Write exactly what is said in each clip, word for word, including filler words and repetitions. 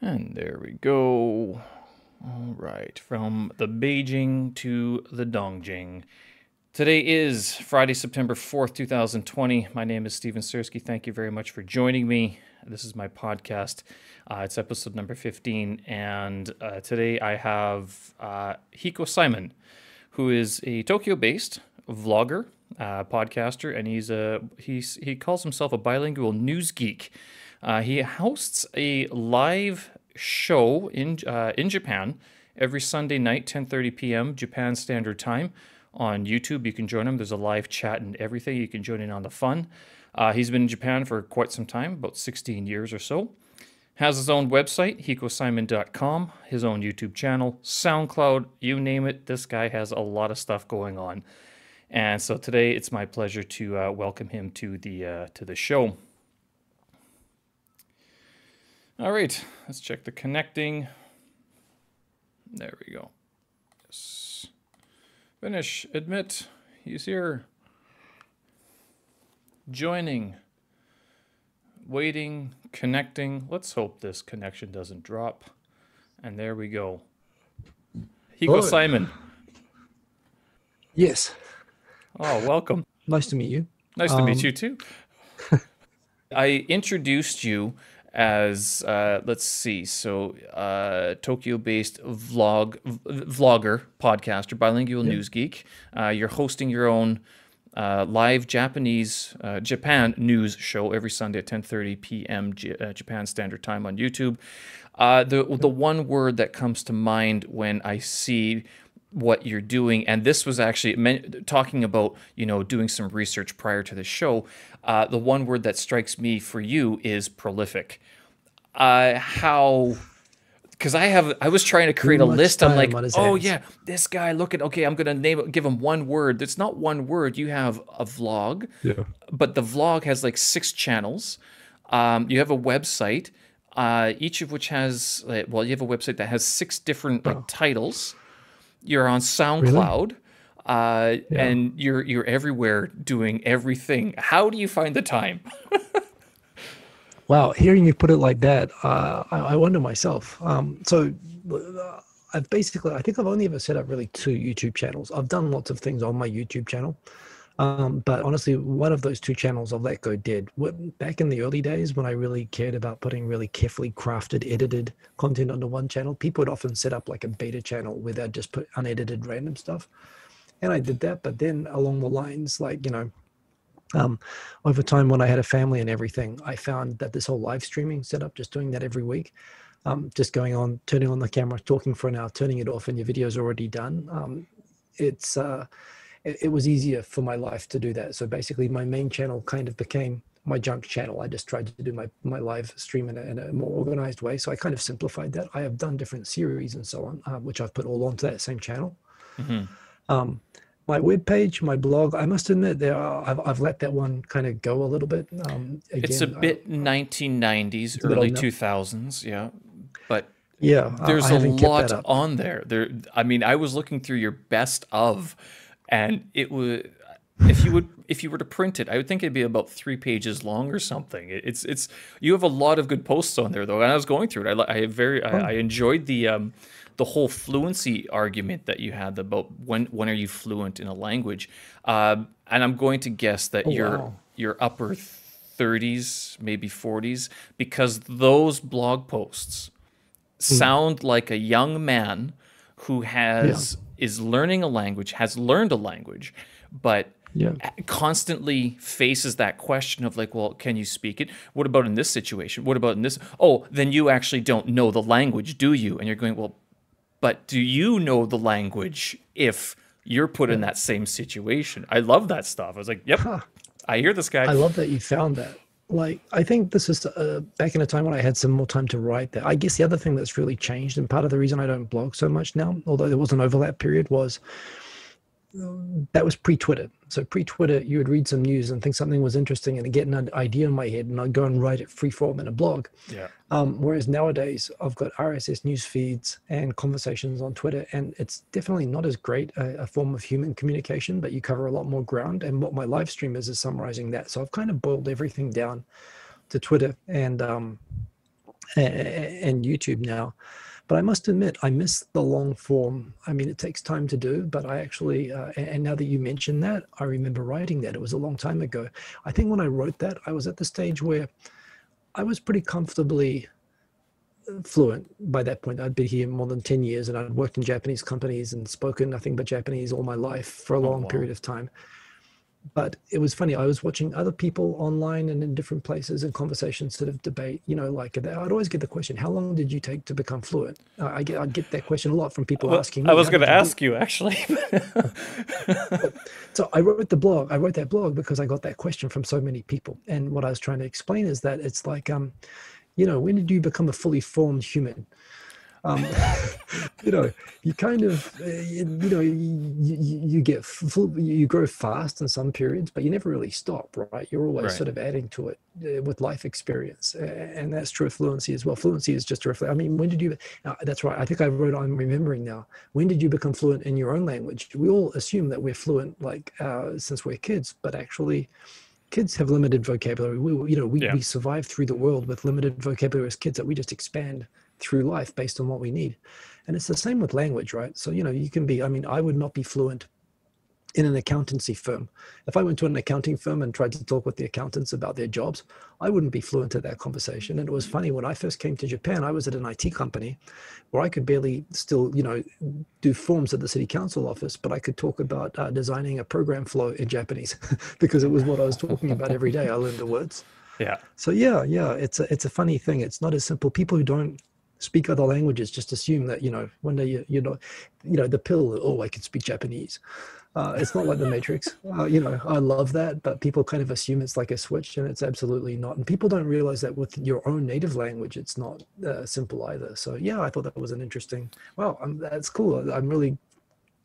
And there we go. All right, from the Beijing to the Dongjing. Today is Friday, September fourth, two thousand twenty. My name is Steven Sirski. Thank you very much for joining me. This is my podcast. Uh, it's episode number fifteen. And uh, today I have uh, Hikosaemon, who is a Tokyo-based vlogger, uh, podcaster, and he's a he's he calls himself a bilingual news geek. Uh, he hosts a live show in uh, in Japan every Sunday night, ten thirty p m Japan Standard Time on YouTube. You can join him. There's a live chat and everything. You can join in on the fun. Uh, he's been in Japan for quite some time, about sixteen years or so. Has his own website, hikosaemon dot com, his own YouTube channel, SoundCloud, you name it. This guy has a lot of stuff going on. And so today it's my pleasure to uh, welcome him to the uh, to the show. All right, let's check the connecting. There we go. Yes. Finish, admit, he's here. Joining, waiting, connecting. Let's hope this connection doesn't drop. And there we go. Hikosaemon. Yes. Oh, welcome. Nice to meet you. Nice um, to meet you too. I introduced you as uh let's see so uh Tokyo-based vlog vlogger, podcaster, bilingual yeah. news geek. Uh you're hosting your own uh live Japanese uh Japan news show every Sunday at ten thirty p m J uh, Japan Standard Time on YouTube. Uh the the one word that comes to mind when I see what you're doing, and this was actually meant, talking about, you know, doing some research prior to the show, uh, the one word that strikes me for you is prolific. Uh, how, because I have, I was trying to create a list. I'm like, oh yeah, this guy, look at, okay, I'm going to name, give him one word. It's not one word. You have a vlog, yeah. but the vlog has like six channels. Um, you have a website, uh, each of which has, well, you have a website that has six different like, oh. titles. You're on SoundCloud, really? uh, yeah. and you're you're everywhere doing everything. How do you find the time? Wow, hearing you put it like that, uh, I, I wonder myself. Um, so I've basically, I think I've only ever set up really two YouTube channels. I've done lots of things on my YouTube channel, um, but honestly, one of those two channels I'll let go dead. Back in the early days when I really cared about putting really carefully crafted, edited content onto one channel, people would often set up like a beta channel where they'd just put unedited random stuff. And I did that, but then along the lines, like, you know, um, over time when I had a family and everything, I found that this whole live streaming setup, just doing that every week, um, just going on, turning on the camera, talking for an hour, turning it off, and your video's already done. Um, it's, uh, it was easier for my life to do that. So basically my main channel kind of became my junk channel. I just tried to do my, my live stream in a, in a more organized way. So I kind of simplified that. I have done different series and so on, um, which I've put all onto that same channel. Mm-hmm. um, my webpage, my blog, I must admit there are, I've, I've let that one kind of go a little bit. Um, again, it's a bit I, nineteen nineties, early two thousands. Yeah. But yeah, there's a lot on there. There. I mean, I was looking through your best of, and it would, if you would, if you were to print it, I would think it'd be about three pages long or something. It's, it's. You have a lot of good posts on there though, and I was going through it. I, I very, I, I enjoyed the, um, the whole fluency argument that you had about when, when are you fluent in a language? Um, and I'm going to guess that oh, you're, wow. you're upper thirties, maybe forties, because those blog posts mm. sound like a young man who has. Yeah. is learning a language, has learned a language, but yeah. constantly faces that question of like, well, can you speak it? What about in this situation? What about in this? Oh, then you actually don't know the language, do you? And you're going, well, but do you know the language if you're put yeah. in that same situation? I love that stuff. I was like, yep, huh. I hear this guy. I love that you found that. Like, I think this is uh, back in a time when I had some more time to write that. I guess the other thing that's really changed, and part of the reason I don't blog so much now, although there was an overlap period, was that was pre-Twitter. So pre-Twitter, you would read some news and think something was interesting and get an idea in my head, and I'd go and write it free form in a blog. Yeah. Um, whereas nowadays, I've got R S S news feeds and conversations on Twitter, and it's definitely not as great a, a form of human communication, but you cover a lot more ground. And what my live stream is is summarizing that. So I've kind of boiled everything down to Twitter and um, and YouTube now. But I must admit, I miss the long form. I mean, it takes time to do, but I actually, uh, and now that you mentioned that, I remember writing that. It was a long time ago. I think when I wrote that, I was at the stage where I was pretty comfortably fluent by that point. I'd been here more than ten years and I'd worked in Japanese companies and spoken nothing but Japanese all my life for a long oh, wow. period of time. But it was funny, I was watching other people online and in different places and conversations sort of debate, you know, like I'd always get the question, how long did you take to become fluent? Uh, I get, I'd get that question a lot from people well, asking me. I was going to ask you, you actually. So I wrote the blog, I wrote that blog because I got that question from so many people. And what I was trying to explain is that it's like, um, you know, when did you become a fully formed human? Um, you know, you kind of, uh, you, you know, you, you, you get, full, you grow fast in some periods, but you never really stop, right? You're always right. sort of adding to it uh, with life experience. Uh, and that's true of fluency as well. Fluency is just a reflection. I mean, when did you, uh, that's right. I think I wrote, I'm remembering now. When did you become fluent in your own language? We all assume that we're fluent, like, uh, since we're kids, but actually kids have limited vocabulary. We, you know, we, yeah. we survive through the world with limited vocabulary as kids that we just expand through life based on what we need. And it's the same with language, right? So, you know, you can be, I mean, I would not be fluent in an accountancy firm. If I went to an accounting firm and tried to talk with the accountants about their jobs, I wouldn't be fluent at that conversation. And it was funny, when I first came to Japan, I was at an I T company where I could barely still, you know, do forms at the city council office, but I could talk about uh, designing a program flow in Japanese because it was what I was talking about every day. I learned the words. Yeah. So yeah, yeah, it's a, it's a funny thing. It's not as simple. People who don't speak other languages just assume that, you know, one day you, you're not, you know, the pill, oh, I can speak Japanese. Uh, it's not like the Matrix, uh, you know, I love that, but people kind of assume it's like a switch, and it's absolutely not. And people don't realize that with your own native language, it's not uh, simple either. So yeah, I thought that was an interesting, wow, I'm, that's cool. I'm really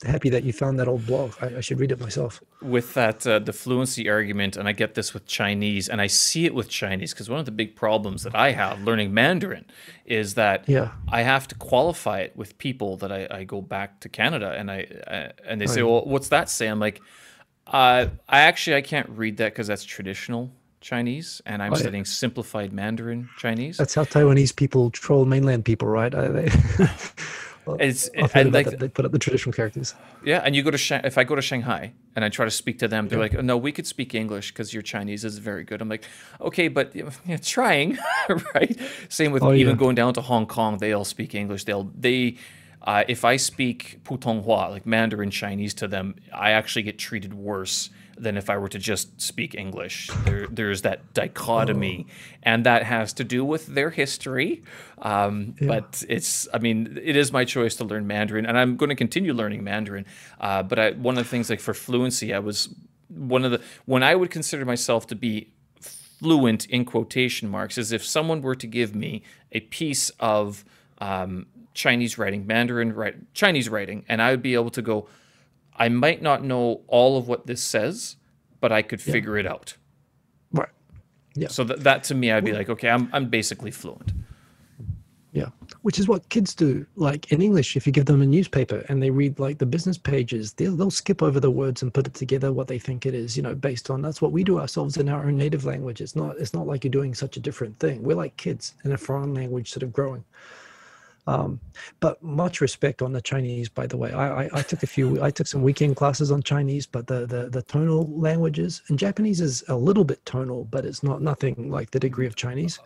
happy that you found that old blog. I, I should read it myself. With that, uh, the fluency argument, and I get this with Chinese, and I see it with Chinese, because one of the big problems that I have learning Mandarin is that yeah. I have to qualify it with people that I, I go back to Canada, and I, I and they right. say, well, what's that say? I'm like, uh, I actually, I can't read that because that's traditional Chinese, and I'm oh, studying yeah. simplified Mandarin Chinese. That's how Taiwanese people troll mainland people, right? Are they? Well, it's and like, they put up the traditional characters. Yeah, and you go to Sh if I go to Shanghai and I try to speak to them, they're yeah. like, oh, "No, we could speak English because your Chinese is very good." I'm like, "Okay, but you know, trying, right?" Same with oh, even yeah. going down to Hong Kong, they all speak English. They'll they, uh, if I speak Putonghua, like Mandarin Chinese, to them, I actually get treated worse than if I were to just speak English. There, there's that dichotomy, oh. and that has to do with their history. Um, yeah. But it's, I mean, it is my choice to learn Mandarin, and I'm going to continue learning Mandarin. Uh, but I, one of the things, like for fluency, I was one of the, when I would consider myself to be fluent in quotation marks, is if someone were to give me a piece of um, Chinese writing, Mandarin write, Chinese writing, and I would be able to go, I might not know all of what this says, but I could yeah. figure it out. Right. Yeah. So that, that to me, I'd be well, like, okay, I'm, I'm basically fluent. Yeah. Which is what kids do. Like in English, if you give them a newspaper and they read like the business pages, they'll, they'll skip over the words and put it together what they think it is, you know, based on, that's what we do ourselves in our own native language. It's not, it's not like you're doing such a different thing. We're like kids in a foreign language sort of growing. Um, but much respect on the Chinese, by the way. I, I, I took a few, I took some weekend classes on Chinese, but the, the, the tonal languages, and Japanese is a little bit tonal, but it's not nothing like the degree of Chinese.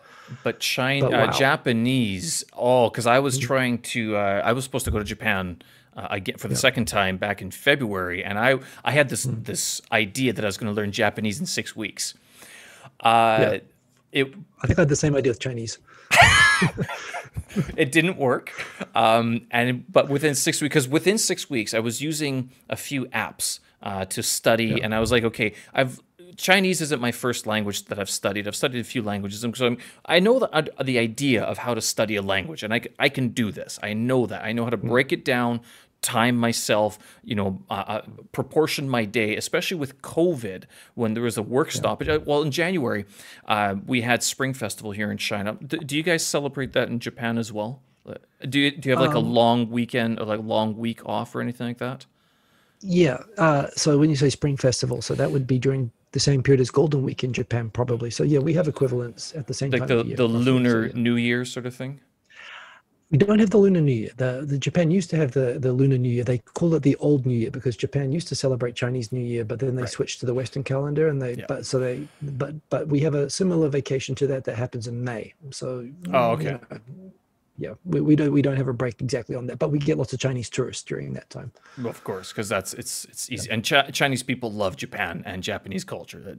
But China, wow. uh, Japanese, oh, because I was trying to, uh, I was supposed to go to Japan uh, again for the yeah. second time back in February, and I, I had this, mm. this idea that I was going to learn Japanese in six weeks. Uh, yeah. it, I think I had the same idea with Chinese. It didn't work, um, and but within six weeks, because within six weeks, I was using a few apps uh, to study, yeah. and I was like, okay, I've Chinese isn't my first language that I've studied. I've studied a few languages, and so I'm, I know the uh, the idea of how to study a language, and I I can do this. I know that. I know how to break it down, time myself, you know, uh, uh, proportion my day, especially with COVID when there was a work yeah. stoppage. Well, in January, uh, we had Spring Festival here in China. D do you guys celebrate that in Japan as well? Do you, do you have like um, a long weekend or like a long week off or anything like that? Yeah. Uh, so when you say Spring Festival, so that would be during the same period as Golden Week in Japan, probably. So yeah, we have equivalents at the same like time. Like the, the Lunar New Year sort of thing? We don't have the Lunar New Year. The, the Japan used to have the, the Lunar New Year. They call it the Old New Year because Japan used to celebrate Chinese New Year, but then they right. switched to the Western calendar. And they, yeah. but so they, but, but we have a similar vacation to that that happens in May. So, oh, okay. You know, yeah, we, we don't we don't have a break exactly on that, but we get lots of Chinese tourists during that time. Well, of course, because that's it's it's easy, yeah. and Ch Chinese people love Japan and Japanese culture. That,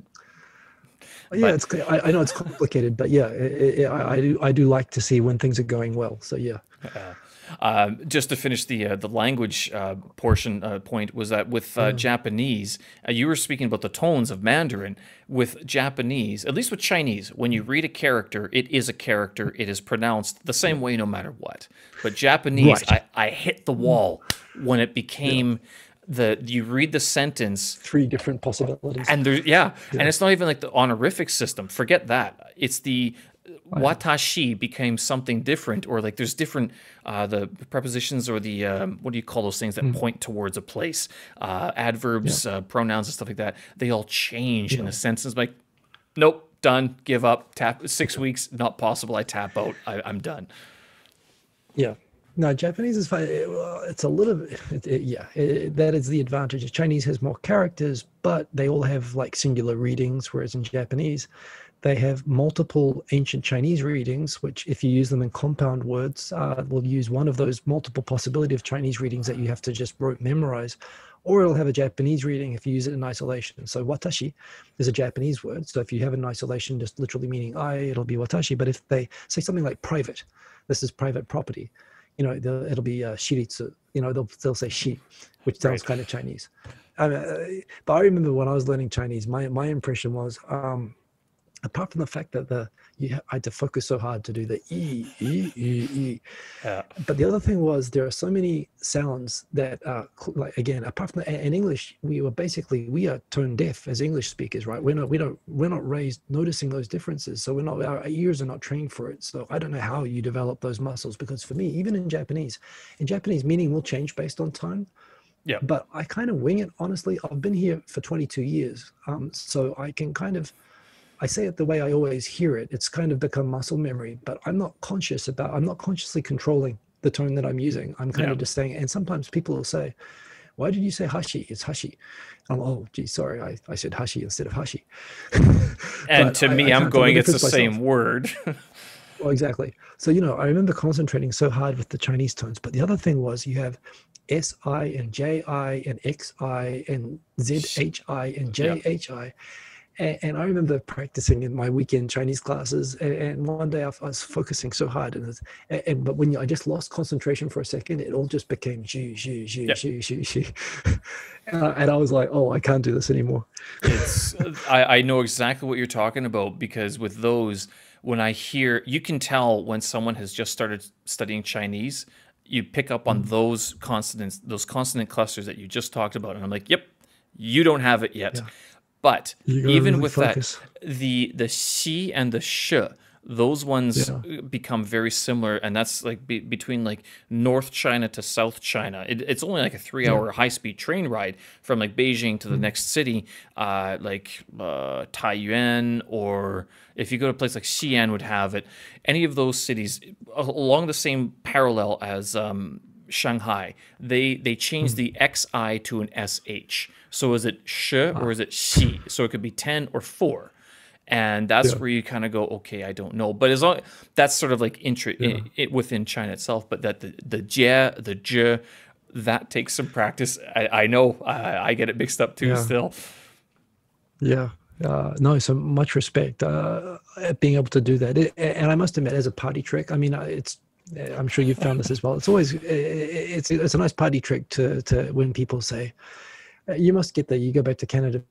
yeah, but... it's I, I know it's complicated, but yeah, it, it, I, I do I do like to see when things are going well. So yeah. Uh, uh, just to finish the uh, the language uh, portion uh, point was that with uh, mm. Japanese, uh, you were speaking about the tones of Mandarin. With Japanese, at least with Chinese, when you read a character, it is a character. It is pronounced the same way no matter what. But Japanese, right. I, I hit the wall when it became yeah. the, you read the sentence. Three different possibilities. And there, yeah, yeah. And it's not even like the honorific system. Forget that. It's the watashi became something different, or like there's different uh the prepositions or the um what do you call those things that mm. point towards a place, uh adverbs, yeah. uh, pronouns and stuff like that, they all change yeah. in a sense. It's like, nope, done, give up, tap, six weeks, not possible, I tap out, I, I'm done. Yeah, no, Japanese is fine. It, well, it's a little bit it, it, yeah it, that is the advantage. Chinese has more characters, but they all have like singular readings, whereas in Japanese they have multiple ancient Chinese readings, which if you use them in compound words, uh, will use one of those multiple possibility of Chinese readings that you have to just rote memorize, or it'll have a Japanese reading if you use it in isolation. So watashi is a Japanese word. So if you have it in isolation, just literally meaning I, it'll be watashi. But if they say something like private, this is private property, you know, it'll be uh, shiritsu, you know, they'll, they'll say shi, which sounds right. kind of Chinese. I mean, but I remember when I was learning Chinese, my, my impression was, um, apart from the fact that the you ha I had to focus so hard to do the e e e e, yeah. but the other thing was there are so many sounds that are like, again, apart from the, in English we were basically we are tone deaf as English speakers, right? We're not we don't we're not raised noticing those differences, so we're not our ears are not trained for it. So I don't know how you develop those muscles, because for me, even in Japanese, in Japanese meaning will change based on time. Yeah, but I kind of wing it honestly. I've been here for twenty-two years, um, so I can kind of. I say it the way I always hear it. It's kind of become muscle memory, but I'm not conscious about, I'm not consciously controlling the tone that I'm using. I'm kind yeah. of just saying, and sometimes people will say, why did you say hashi? It's hashi. I'm, oh, gee, sorry. I, I said hashi instead of hashi. And to I, me, I I'm going, it's the myself. Same word. Well, exactly. So, you know, I remember concentrating so hard with the Chinese tones, but the other thing was you have S I and J I and X I and Z H I and J H I. Yeah. And I remember practicing in my weekend Chinese classes, and one day I was focusing so hard, and, and, and but when you, I just lost concentration for a second, it all just became zhu, zhu, zhu, yep. zhu, zhu, zhu. And, I, and I was like, oh, I can't do this anymore. It's, I, I know exactly what you're talking about, because with those, when I hear, you can tell when someone has just started studying Chinese, you pick up on those consonants, those consonant clusters that you just talked about, and I'm like, yep, you don't have it yet. Yeah. But even really with focus. That, the the xi and the sh, those ones yeah. become very similar, and that's like be, between like North China to South China. It, it's only like a three-hour yeah. high-speed train ride from like Beijing to the mm-hmm. next city, uh, like uh, Taiyuan, or if you go to a place like Xi'an would have it. Any of those cities along the same parallel as um, Shanghai, they they changed mm-hmm. the X I to an S H. So is it sh or is it xi? So it could be ten or four, and that's yeah. where you kind of go, okay, I don't know. But as long that's sort of like intra yeah. it, it within China itself. But that the the jia, the j, that takes some practice. I, I know I, I get it mixed up too yeah. still. Yeah. Uh, no, so much respect uh, at being able to do that, it, and I must admit, as a party trick, I mean, it's. I'm sure you've found this as well. It's always it's it's a nice party trick to to when people say. You must get there. You go back to Canada,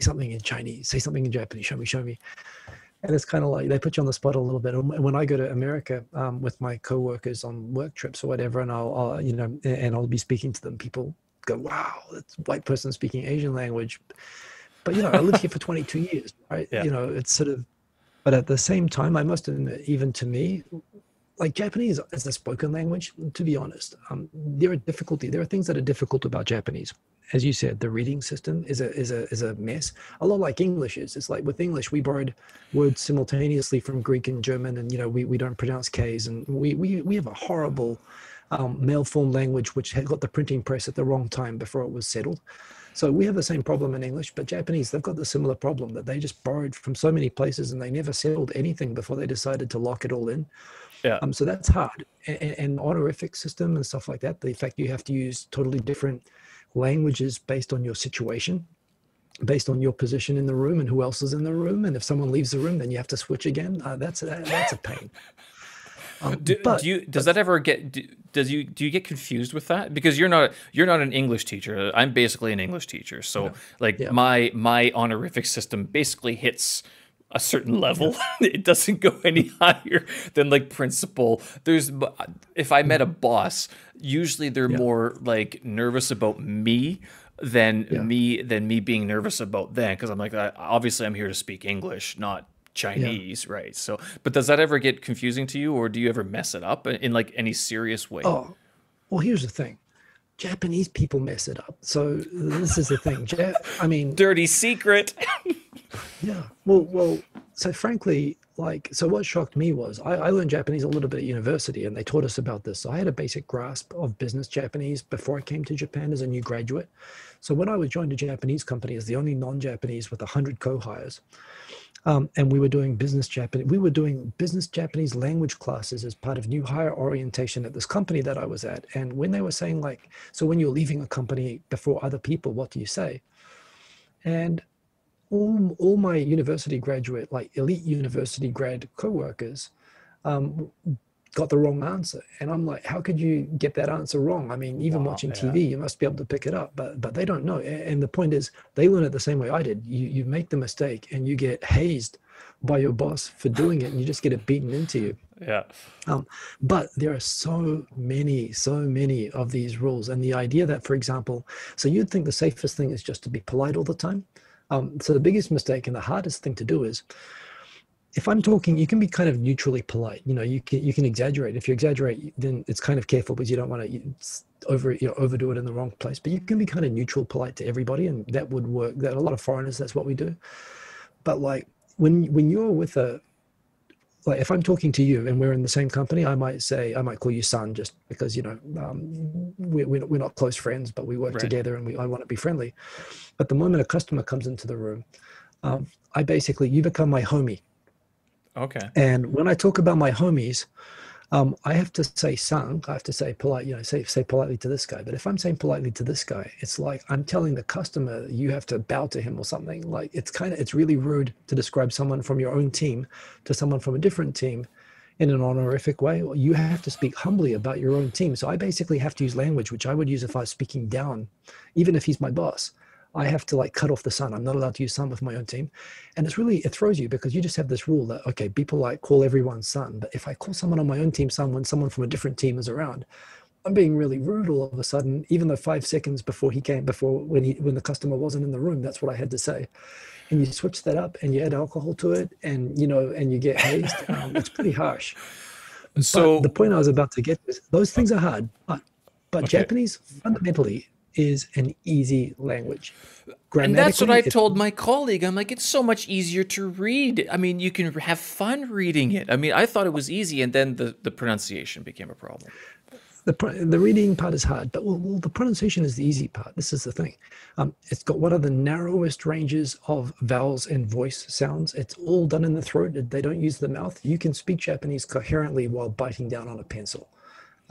say something in Chinese, say something in Japanese, show me, show me. And it's kind of like they put you on the spot a little bit. When I go to America um, with my coworkers on work trips or whatever, and I'll, I'll, you know, and I'll be speaking to them, people go, wow, that's a white person speaking Asian language. But, you know, I lived here for twenty-two years, right? Yeah. You know, it's sort of, but at the same time, I must admit, even to me, like Japanese as a spoken language, to be honest, um, there are difficulty. There are things that are difficult about Japanese. as you said, the reading system is a is a is a mess. A lot like English is. It's like with English, we borrowed words simultaneously from Greek and German, and you know we we don't pronounce K's, and we we we have a horrible um, malformed language which had got the printing press at the wrong time before it was settled. So we have the same problem in English, but Japanese, they've got the similar problem that they just borrowed from so many places and they never settled anything before they decided to lock it all in. Yeah. Um, so that's hard. And, and honorific system and stuff like that, the fact you have to use totally different languages based on your situation, based on your position in the room and who else is in the room. And if someone leaves the room, then you have to switch again. Uh, that's, that, that's a pain. Um, do, but, do you does that ever get do, does you do you get confused with that, because you're not you're not an English teacher? I'm basically an English teacher, so yeah. like yeah. my my honorific system basically hits a certain level. Yeah. It doesn't go any higher than like principal. There's if I met a boss, usually they're yeah. more like nervous about me than yeah. me than me being nervous about them, because I'm like, obviously I'm here to speak English, not Chinese, yeah. right? So, but does that ever get confusing to you, or do you ever mess it up in, in like any serious way? Oh, well, here's the thing. Japanese people mess it up. So this is the thing. Ja I mean, dirty secret. yeah. Well, well, so frankly, like, so what shocked me was I, I learned Japanese a little bit at university and they taught us about this. So I had a basic grasp of business Japanese before I came to Japan as a new graduate. So when I was joined a Japanese company as the only non-Japanese with a hundred co-hires, Um, and we were doing business Japanese, we were doing business Japanese language classes as part of new hire orientation at this company that I was at. And when they were saying like, so when you're leaving a company before other people, what do you say? And all, all my university graduate, like elite university grad coworkers um, got the wrong answer. And I'm like, how could you get that answer wrong? I mean, even wow, watching yeah. T V, you must be able to pick it up, but but they don't know. And the point is, they learn it the same way I did. You, you make the mistake and you get hazed by your boss for doing it and you just get it beaten into you. Yeah. Um, but there are so many, so many of these rules. And the idea that, for example, so you'd think the safest thing is just to be polite all the time. Um, so the biggest mistake and the hardest thing to do is, if I'm talking, you can be kind of neutrally polite. You know, you can you can exaggerate. If you exaggerate, then it's kind of careful because you don't want to over you know, overdo it in the wrong place. But you can be kind of neutral polite to everybody, and that would work. That a lot of foreigners, that's what we do. But like when when you're with a like if I'm talking to you and we're in the same company, I might say I might call you son just because you know um, we're we're not close friends, but we work right. together and we I want to be friendly. But the moment a customer comes into the room, um, I basically you become my homie. Okay. And when I talk about my homies, um, I have to say "sang." I have to say polite, you know, say say politely to this guy. But if I'm saying politely to this guy, it's like I'm telling the customer you have to bow to him or something. Like it's kind of it's really rude to describe someone from your own team to someone from a different team in an honorific way. You have to speak humbly about your own team. So I basically have to use language which I would use if I was speaking down, even if he's my boss. I have to like cut off the sun. I'm not allowed to use sun with my own team. And it's really, it throws you because you just have this rule that, okay, people like call everyone sun. But if I call someone on my own team sun when someone from a different team is around, I'm being really rude all of a sudden, even though five seconds before he came, before when he, when the customer wasn't in the room, that's what I had to say. And you switch that up and you add alcohol to it and, you know, and you get hazed. Um, it's pretty harsh. So but the point I was about to get is those things are hard, but, but okay. Japanese fundamentally is an easy language. And that's what I told my colleague. I'm like, it's so much easier to read. I mean, you can have fun reading it. I mean, I thought it was easy, and then the, the pronunciation became a problem. The, the reading part is hard, but well, well, the pronunciation is the easy part. This is the thing. Um, it's got one of the narrowest ranges of vowels and voice sounds. It's all done in the throat. They don't use the mouth. You can speak Japanese coherently while biting down on a pencil.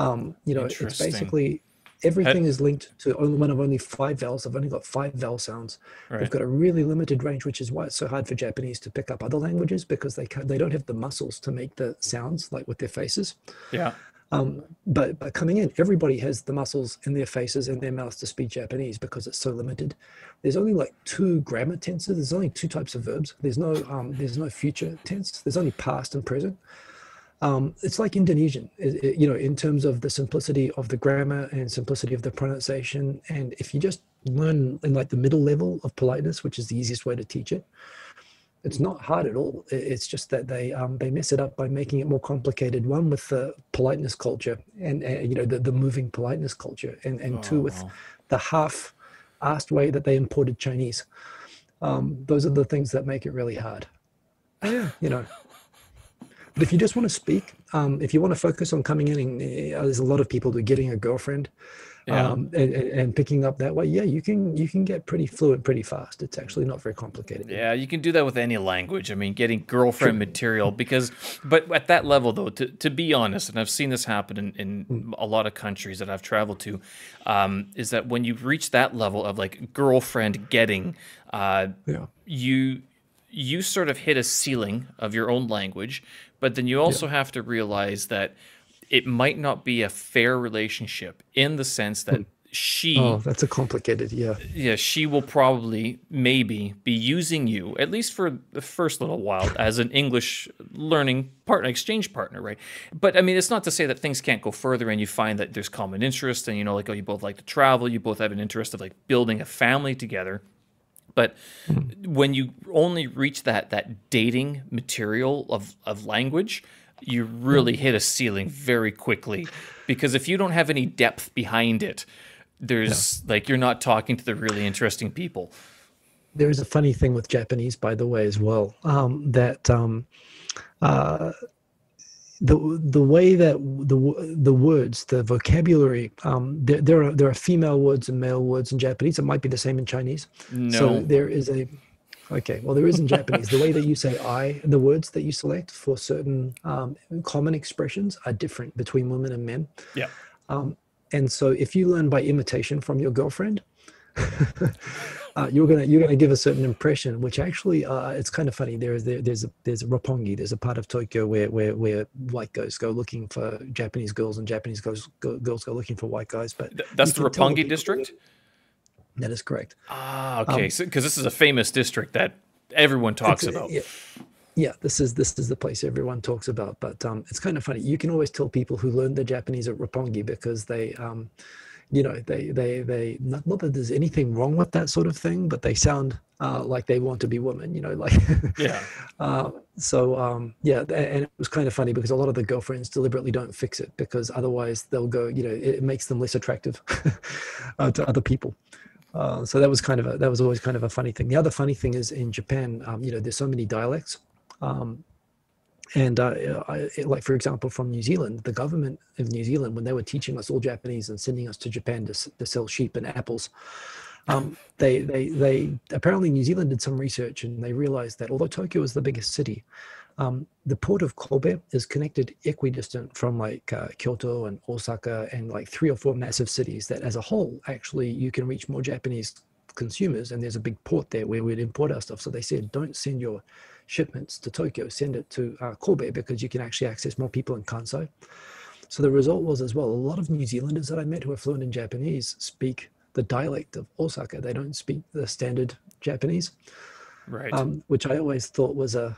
Um, you know, it's basically... Everything is linked to only one of only five vowels. I've only got five vowel sounds. Right. We've got a really limited range, which is why it's so hard for Japanese to pick up other languages because they can't, they don't have the muscles to make the sounds like with their faces. Yeah. Um, but by coming in, everybody has the muscles in their faces and their mouths to speak Japanese because it's so limited. There's only like two grammar tenses. There's only two types of verbs. There's no um, there's no future tense. There's only past and present. Um, it's like Indonesian, it, it, you know, in terms of the simplicity of the grammar and simplicity of the pronunciation. And if you just learn in like the middle level of politeness, which is the easiest way to teach it, it's not hard at all. It's just that they um, they mess it up by making it more complicated. One with the politeness culture and, and you know, the, the moving politeness culture, and, and oh, two with wow. the half asked way that they imported Chinese. Um, those are the things that make it really hard. Yeah. You know. But if you just want to speak, um, if you want to focus on coming in, and uh, there's a lot of people that are getting a girlfriend, yeah. um, and, and picking up that way, yeah, you can you can get pretty fluent pretty fast. It's actually not very complicated. Yeah, you can do that with any language. I mean, getting girlfriend material, because, but at that level though, to, to be honest, and I've seen this happen in, in mm. a lot of countries that I've traveled to, um, is that when you reach that level of like girlfriend getting, uh, yeah. you you sort of hit a ceiling of your own language. But then you also yeah. have to realize that it might not be a fair relationship, in the sense that mm. she... Oh, that's a complicated, yeah. Yeah, she will probably, maybe, be using you, at least for the first little while, as an English learning partner, exchange partner, right? But, I mean, it's not to say that things can't go further and you find that there's common interest and, you know, like, oh, you both like to travel, you both have an interest of, like, building a family together. But when you only reach that that dating material of, of language, you really hit a ceiling very quickly. Because if you don't have any depth behind it, there's no. like you're not talking to the really interesting people. There is a funny thing with Japanese, by the way, as well, um, that um, uh, the the way that the the words, the vocabulary, um, there there are there are female words and male words in Japanese. It might be the same in Chinese. No. So there is a, okay. Well, there is in Japanese. The way that you say "I," the words that you select for certain um, common expressions are different between women and men. Yeah. Um, and so, if you learn by imitation from your girlfriend, uh, you're gonna you're gonna give a certain impression, which actually uh, it's kind of funny. There is there, there's a, there's a Roppongi. There's a part of Tokyo where where where white guys go looking for Japanese girls and Japanese girls go, girls go looking for white guys. But Th that's the Roppongi district. That is correct. Ah, okay. Um, so, because this is a famous district that everyone talks about. Yeah. Yeah, this is this is the place everyone talks about. But um, it's kind of funny. You can always tell people who learned the Japanese at Roppongi, because they. Um, You know, they, they, they, not, not that there's anything wrong with that sort of thing, but they sound uh, like they want to be women, you know, like, yeah. Uh, so, um, yeah. And it was kind of funny because a lot of the girlfriends deliberately don't fix it, because otherwise they'll go, you know, it makes them less attractive uh, to other people. Uh, so that was kind of a, that was always kind of a funny thing. The other funny thing is in Japan, um, you know, there's so many dialects. Um, And uh, I, like, for example, from New Zealand, the government of New Zealand, when they were teaching us all Japanese and sending us to Japan to, to sell sheep and apples, um, they, they, they apparently New Zealand did some research and they realized that although Tokyo is the biggest city, um, the port of Kobe is connected equidistant from like uh, Kyoto and Osaka and like three or four massive cities that as a whole, actually, you can reach more Japanese consumers, and there's a big port there where we'd import our stuff. So they said, don't send your shipments to Tokyo, send it to uh, Kobe, because you can actually access more people in Kansai. So the result was as well, a lot of New Zealanders that I met who are fluent in Japanese speak the dialect of Osaka. They don't speak the standard Japanese, right? Um, which I always thought was a,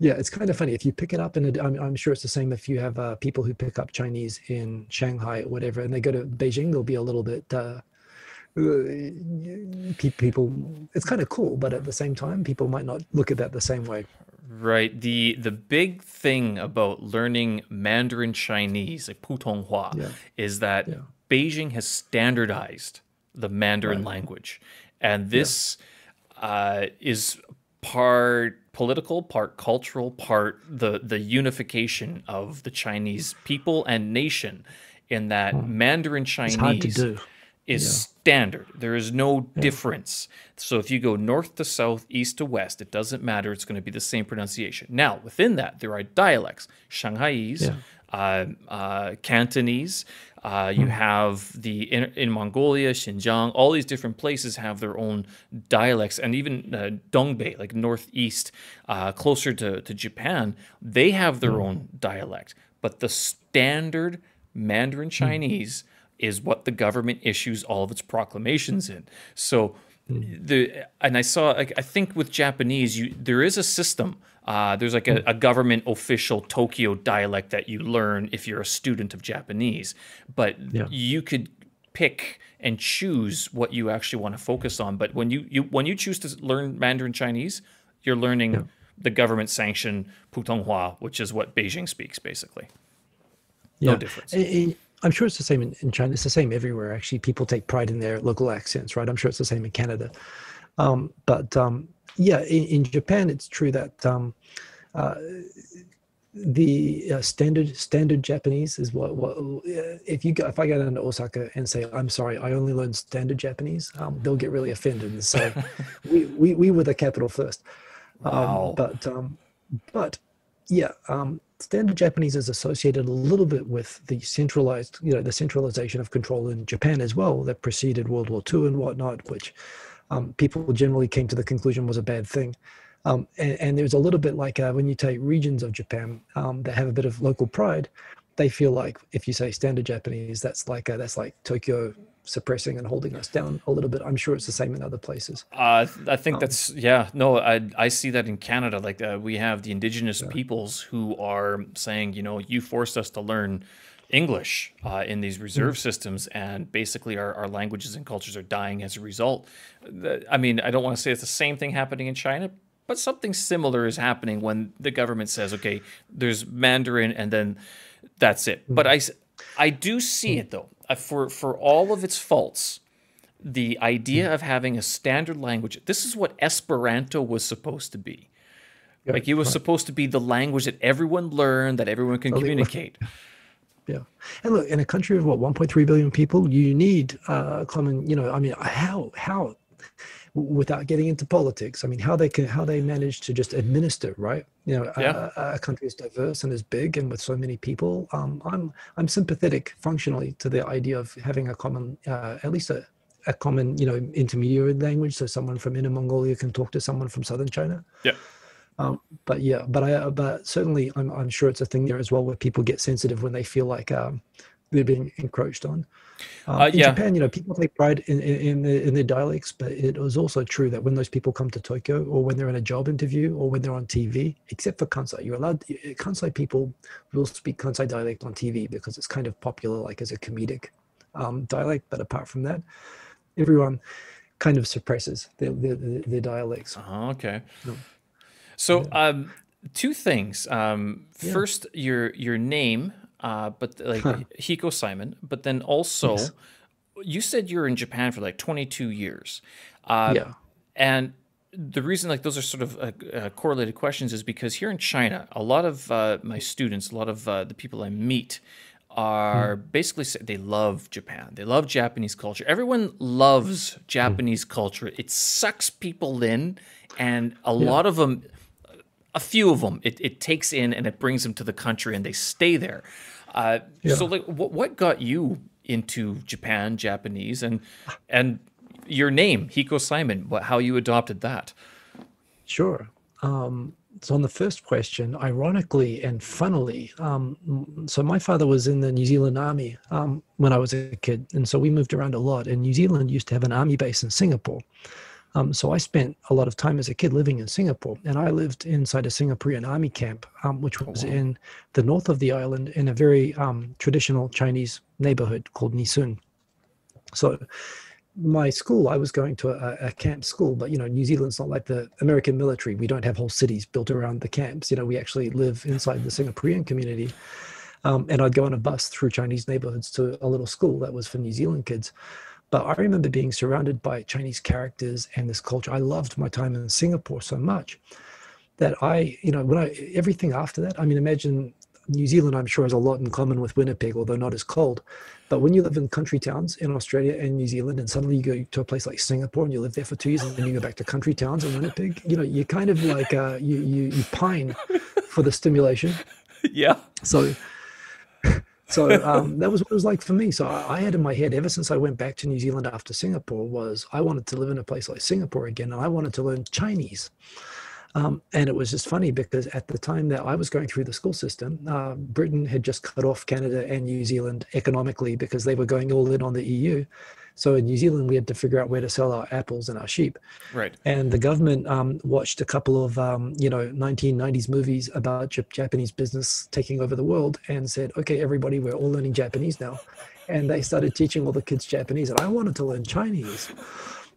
yeah, it's kind of funny. If you pick it up, and I'm, I'm sure it's the same if you have uh, people who pick up Chinese in Shanghai or whatever, and they go to Beijing, they'll be a little bit... Uh, people it's kind of cool, but at the same time people might not look at that the same way, right? The the big thing about learning Mandarin Chinese, like Putonghua, yeah. is that yeah. Beijing has standardized the Mandarin right. language, and this yeah. uh is part political, part cultural, part the the unification of the Chinese people and nation, in that mm. Mandarin Chinese, it's hard to do. Is yeah. standard. There is no yeah. difference. So if you go north to south, east to west, it doesn't matter. It's going to be the same pronunciation. Now, within that, there are dialects, Shanghaiese, yeah. uh, uh, Cantonese. Uh, you mm. have the in, in Mongolia, Xinjiang, all these different places have their own dialects. And even uh, Dongbei, like northeast, uh, closer to, to Japan, they have their mm. own dialect. But the standard Mandarin Chinese mm. is what the government issues all of its proclamations in. So, the and I saw, I, I think with Japanese, you there is a system. Uh, there's like a, a government official Tokyo dialect that you learn if you're a student of Japanese. But yeah. you could pick and choose what you actually want to focus on. But when you, you when you choose to learn Mandarin Chinese, you're learning yeah. the government-sanctioned Putonghua, which is what Beijing speaks, basically. Yeah. No difference. It, it, I'm sure it's the same in, in China. It's the same everywhere, actually. People take pride in their local accents, right? I'm sure it's the same in Canada. Um, but um, yeah, in, in Japan, it's true that um, uh, the uh, standard standard Japanese is what. what uh, if you go, if I go down to Osaka and say, "I'm sorry, I only learned standard Japanese," um, they'll get really offended and say, "We we we were the capital first." Um, wow. But um, but yeah. Um, Standard Japanese is associated a little bit with the centralized, you know, the centralization of control in Japan as well that preceded World War Two and whatnot, which um, people generally came to the conclusion was a bad thing. Um, and, and there's a little bit like uh, when you take regions of Japan um, that have a bit of local pride, they feel like if you say standard Japanese, that's like uh, that's like Tokyo suppressing and holding us down a little bit. I'm sure it's the same in other places. Uh, I think um, that's, yeah, no, I I see that in Canada. Like uh, we have the indigenous yeah. peoples who are saying, you know, you forced us to learn English uh, in these reserve mm. systems, and basically our, our languages and cultures are dying as a result. I mean, I don't want to say it's the same thing happening in China, but something similar is happening when the government says, okay, there's Mandarin and then that's it. Mm. But I, I do see mm. it though. For, for all of its faults, the idea of having a standard language, this is what Esperanto was supposed to be. Yeah, like it was right. supposed to be the language that everyone learned, that everyone can communicate. Yeah. And look, in a country of what, one point three billion people, you need uh, common, you know, I mean, how, how, without getting into politics, I mean, how they can, how they manage to just administer, right? You know, yeah. a, a country is diverse and is big and with so many people. Um, I'm, I'm sympathetic functionally to the idea of having a common, uh, at least a, a common, you know, intermediary language. So someone from Inner Mongolia can talk to someone from Southern China. Yeah. Um, but yeah, but I, but certainly I'm, I'm sure it's a thing there as well where people get sensitive when they feel like, um, they're being encroached on. Um, uh, in yeah. Japan, you know, people take pride in, in, in, their, in their dialects, but it was also true that when those people come to Tokyo or when they're in a job interview or when they're on T V, except for Kansai, you're allowed, Kansai people will speak Kansai dialect on T V because it's kind of popular, like as a comedic um, dialect. But apart from that, everyone kind of suppresses their, their, their dialects. Uh, okay. No. So yeah. um, two things. Um, yeah. First, your your name, Uh, but like huh. Hikosaemon, but then also yes. you said you were in Japan for like twenty-two years. Uh, yeah. And the reason like those are sort of uh, uh, correlated questions is because here in China, a lot of uh, my students, a lot of uh, the people I meet are mm. basically say they love Japan. They love Japanese culture. Everyone loves Japanese mm. culture. It sucks people in, and a yeah. lot of them, a few of them, it, it takes in and it brings them to the country and they stay there. Uh, yeah. So, like, what, what got you into Japan, Japanese, and and your name, Hikosaemon, what, how you adopted that? Sure. Um, so, on the first question, ironically and funnily, um, so my father was in the New Zealand Army um, when I was a kid, and so we moved around a lot. And New Zealand used to have an army base in Singapore. Um, so I spent a lot of time as a kid living in Singapore, and I lived inside a Singaporean army camp, um, which was oh, wow. in the north of the island in a very um, traditional Chinese neighborhood called Nisun. So my school, I was going to a, a camp school, but, you know, New Zealand's not like the American military. We don't have whole cities built around the camps. You know, we actually live inside the Singaporean community. Um, and I'd go on a bus through Chinese neighborhoods to a little school that was for New Zealand kids. But I remember being surrounded by Chinese characters and this culture. I loved my time in Singapore so much that I, you know, when I, everything after that, I mean, imagine New Zealand, I'm sure, has a lot in common with Winnipeg, although not as cold. But when you live in country towns in Australia and New Zealand, and suddenly you go to a place like Singapore and you live there for two years and then you go back to country towns in Winnipeg, you know, you're kind of like, uh, you, you, you pine for the stimulation. Yeah. So... So um, that was what it was like for me. So I, I had in my head ever since I went back to New Zealand after Singapore was I wanted to live in a place like Singapore again, and I wanted to learn Chinese. Um, and it was just funny because at the time that I was going through the school system, uh, Britain had just cut off Canada and New Zealand economically because they were going all in on the E U. So in New Zealand, we had to figure out where to sell our apples and our sheep. Right. And the government um, watched a couple of, um, you know, nineteen nineties movies about Japanese business taking over the world and said, okay, everybody, we're all learning Japanese now. And they started teaching all the kids Japanese. And I wanted to learn Chinese.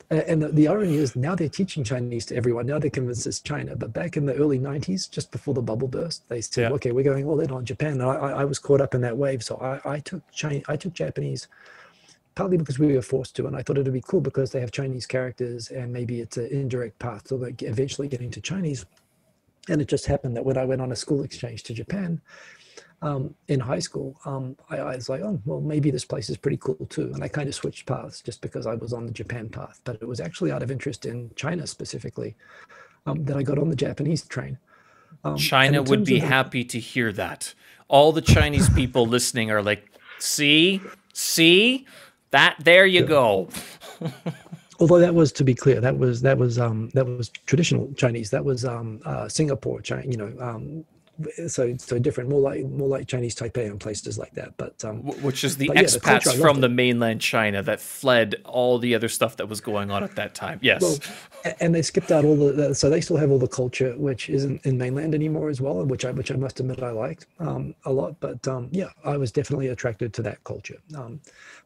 And the irony is now they're teaching Chinese to everyone. Now they're convinced it's China. But back in the early nineties, just before the bubble burst, they said, yeah. okay, we're going all in on Japan. And I, I was caught up in that wave. So I, I took Chinese, I took Japanese, partly because we were forced to. And I thought it would be cool because they have Chinese characters and maybe it's an indirect path to like eventually getting to Chinese. And it just happened that when I went on a school exchange to Japan, um, in high school, um, I, I was like, oh, well, maybe this place is pretty cool too. And I kind of switched paths just because I was on the Japan path, but it was actually out of interest in China specifically um, that I got on the Japanese train. Um, China would be happy to hear that. All the Chinese people listening are like, see, see that, there you yeah. go. Although that was, to be clear, that was that was um, that was traditional Chinese. That was um, uh, Singapore, China, you know. Um, so so different, more like more like Chinese Taipei and places like that. But um, which is the expats yeah, the from it. the mainland China that fled all the other stuff that was going on at that time. Yes, well, and they skipped out all the. So they still have all the culture, which isn't in mainland anymore as well, which I which I must admit I liked um, a lot. But um, yeah, I was definitely attracted to that culture. Um,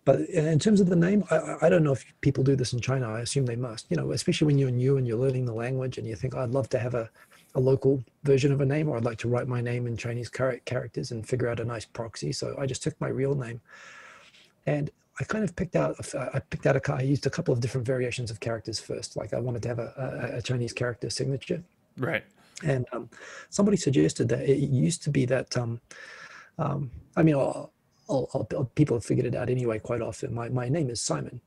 But in terms of the name, I, I don't know if people do this in China. I assume they must, you know, especially when you're new and you're learning the language and you think, oh, I'd love to have a, a local version of a name, or I'd like to write my name in Chinese characters and figure out a nice proxy. So I just took my real name and I kind of picked out, I picked out a, I used a couple of different variations of characters first. Like I wanted to have a, a, a Chinese character signature. Right. And um, somebody suggested that it used to be that, um, um, I mean, I'll, I'll, I'll, people have figured it out anyway quite often. My, my name is Simon.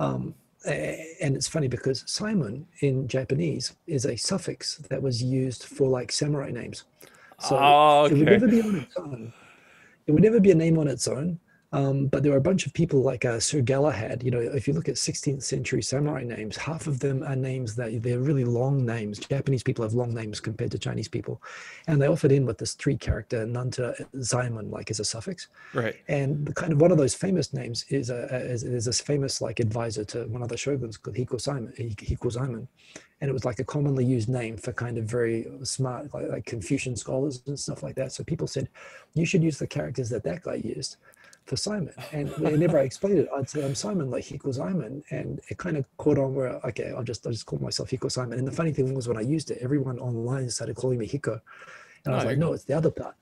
Um, and it's funny because Simon in Japanese is a suffix that was used for like samurai names. So oh, okay. it would never be on its own. It would never be a name on its own. Um, but there are a bunch of people like uh, Sir Galahad. You know, if you look at sixteenth century samurai names, half of them are names that they're really long names. Japanese people have long names compared to Chinese people, and they often end with this three-character nanta zaimon, like as a suffix. Right. And the kind of one of those famous names is a is, is this famous like advisor to one of the shoguns called Hikosaemon. Hikosaemon. And it was like a commonly used name for kind of very smart, like, like Confucian scholars and stuff like that. So people said, you should use the characters that that guy used for Simon. And whenever I explained it, I'd say I'm Simon, like Hikosaemon, and it kind of caught on where okay, I'll just I'll just call myself Hikosaemon. And the funny thing was when I used it, everyone online started calling me Hiko, and I was oh, like, no, it's the other part.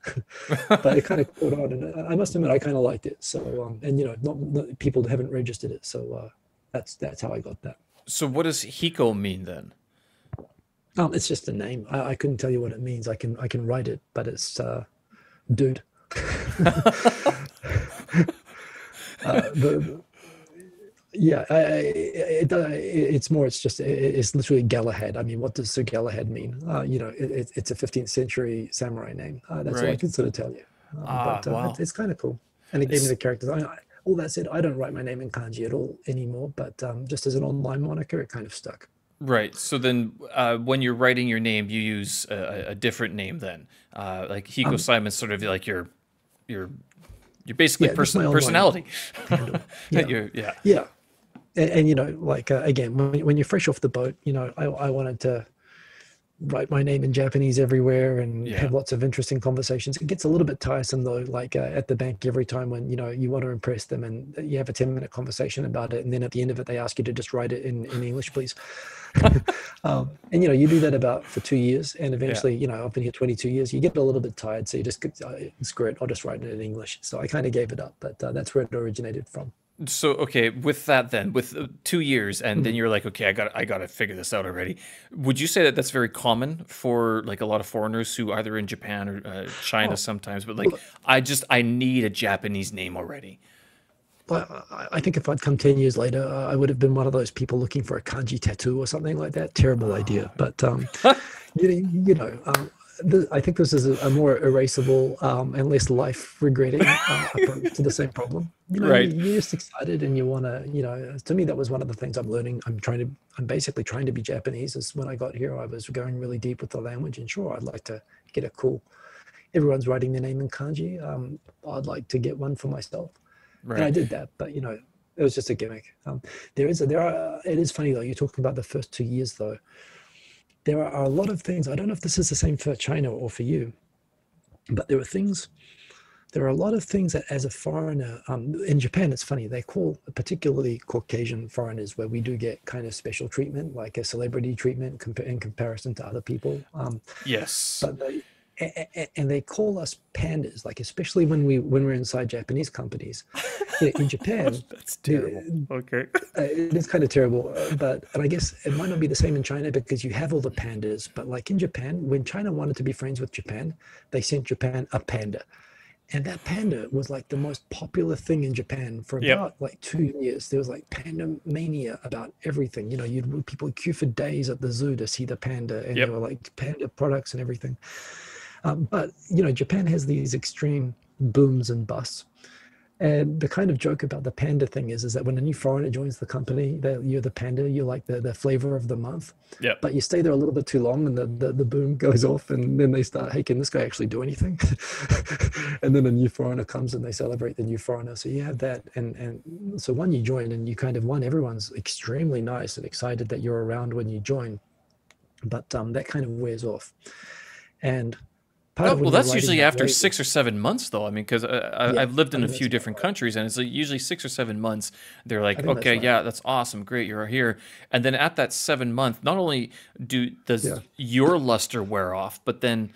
But it kind of caught on, and I must admit I kind of liked it. So um, and you know, not, not people haven't registered it, so uh, that's that's how I got that. So what does Hiko mean then? Um, it's just a name. I, I couldn't tell you what it means. I can I can write it, but it's uh, dude. uh, the, yeah, I, I, it, I, it's more. It's just. It, it's literally Galahad. I mean, what does Sir Galahad mean? Uh, you know, it, it's a fifteenth century samurai name. Uh, that's right. all I can sort of tell you. Um, ah, but uh, wow. it, it's kind of cool, and it gave me the characters. I, I, all that said, I don't write my name in kanji at all anymore. But um, just as an online moniker, it kind of stuck. Right. So then, uh, when you're writing your name, you use a, a different name. Then, uh, like Hikosaemon, um, sort of like your your. You're basically yeah, person personality. yeah. You're, yeah. Yeah. And, and, you know, like, uh, again, when, when you're fresh off the boat, you know, I, I wanted to write my name in Japanese everywhere and yeah. have lots of interesting conversations. It gets a little bit tiresome though, like uh, at the bank every time when, you know, you want to impress them and you have a ten minute conversation about it. And then at the end of it, they ask you to just write it in, in English, please. um, and, you know, you do that about for two years and eventually, yeah. you know, I've been here twenty-two years, you get a little bit tired. So you just get, oh, screw it, I'll just write it in English. So I kind of gave it up, but uh, that's where it originated from. So, okay, with that then, with two years and then you're like, okay, I got I got to figure this out already. Would you say that that's very common for like a lot of foreigners who are either in Japan or uh, China oh. sometimes, but like, I just, I need a Japanese name already. Well, I think if I'd come ten years later, uh, I would have been one of those people looking for a kanji tattoo or something like that. Terrible oh. idea, but um, you, you know, um, I think this is a more erasable um, and less life-regretting uh, approach to the same problem. You know, right. You're just excited and you want to, you know, to me, that was one of the things I'm learning. I'm trying to, I'm basically trying to be Japanese. Is when I got here, I was going really deep with the language. And sure, I'd like to get a cool, everyone's writing their name in kanji. Um, I'd like to get one for myself. Right. And I did that, but, you know, it was just a gimmick. Um, there is, a, there are, it is funny though, you're talking about the first two years though. There are a lot of things, I don't know if this is the same for China or for you, but there are things there are a lot of things that as a foreigner, um, in Japan, it's funny, they call particularly Caucasian foreigners, where we do get kind of special treatment, like a celebrity treatment compa in comparison to other people. Um, yes. But they, and they call us pandas, like especially when we when we're inside Japanese companies. You know, in Japan, that's terrible. Okay, it's kind of terrible. But and I guess it might not be the same in China because you have all the pandas. But like in Japan, when China wanted to be friends with Japan, they sent Japan a panda, and that panda was like the most popular thing in Japan for about yep. like two years. There was like panda mania about everything. You know, you'd people queue for days at the zoo to see the panda, and yep. there were like panda products and everything. Um, but, you know, Japan has these extreme booms and busts. And the kind of joke about the panda thing is, is that when a new foreigner joins the company, you're the panda, you're like the, the flavor of the month. Yeah. But you stay there a little bit too long and the, the, the boom goes off and then they start, hey, can this guy actually do anything? And then a new foreigner comes and they celebrate the new foreigner. So you have that. And, and so when you join and you kind of won, everyone's extremely nice and excited that you're around when you join. But um, that kind of wears off. And... Oh, well, that's usually after way. six or seven months, though. I mean, because uh, yeah, I've lived in a few different right. countries, and it's usually six or seven months. They're like, okay, that's yeah, right. that's awesome. Great, you're here. And then at that seven month, not only do does yeah. your luster wear off, but then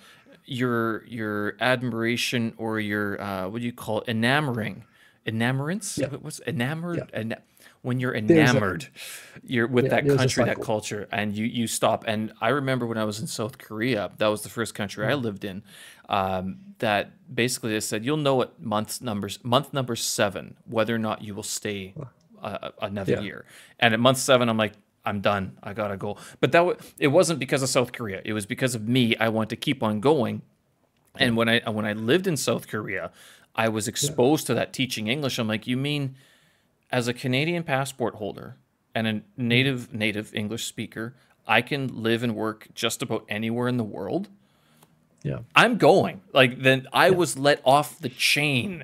your your admiration or your, uh, what do you call it, enamoring. Enamorance? Yeah. What's enamored? Yeah. Ena when you're enamored a, you're with yeah, that country, that culture, and you you stop. And I remember when I was in South Korea, that was the first country mm-hmm. I lived in, um, that basically they said, you'll know at month numbers, month number seven, whether or not you will stay uh, another yeah. year. And at month seven, I'm like, I'm done. I gotta go. But that w it wasn't because of South Korea. It was because of me. I want to keep on going. And when I, when I lived in South Korea, I was exposed yeah. to that teaching English. I'm like, you mean... As a Canadian passport holder and a native native English speaker, I can live and work just about anywhere in the world. Yeah, I'm going. Like then I yeah. was let off the chain.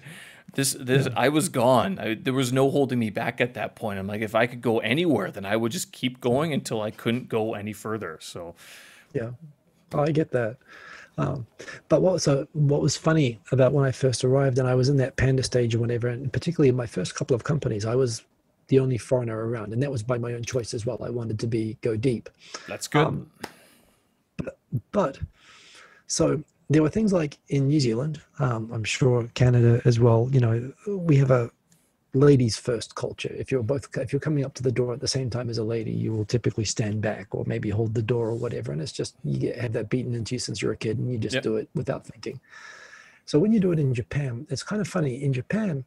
This this yeah. I was gone. I, there was no holding me back at that point. I'm like, if I could go anywhere, then I would just keep going until I couldn't go any further. So, yeah, oh, I get that. Um, but what, so what was funny about when I first arrived and I was in that panda stage or whatever, and particularly in my first couple of companies, I was the only foreigner around, and that was by my own choice as well. I wanted to be, go deep. That's good. Um, but, but so there were things like in New Zealand, um, I'm sure Canada as well, you know, we have a ladies first culture. If you're both, if you're coming up to the door at the same time as a lady, you will typically stand back or maybe hold the door or whatever. And it's just, you get, have that beaten into you since you're a kid, and you just yep. do it without thinking. So when you do it in Japan, it's kind of funny. In Japan,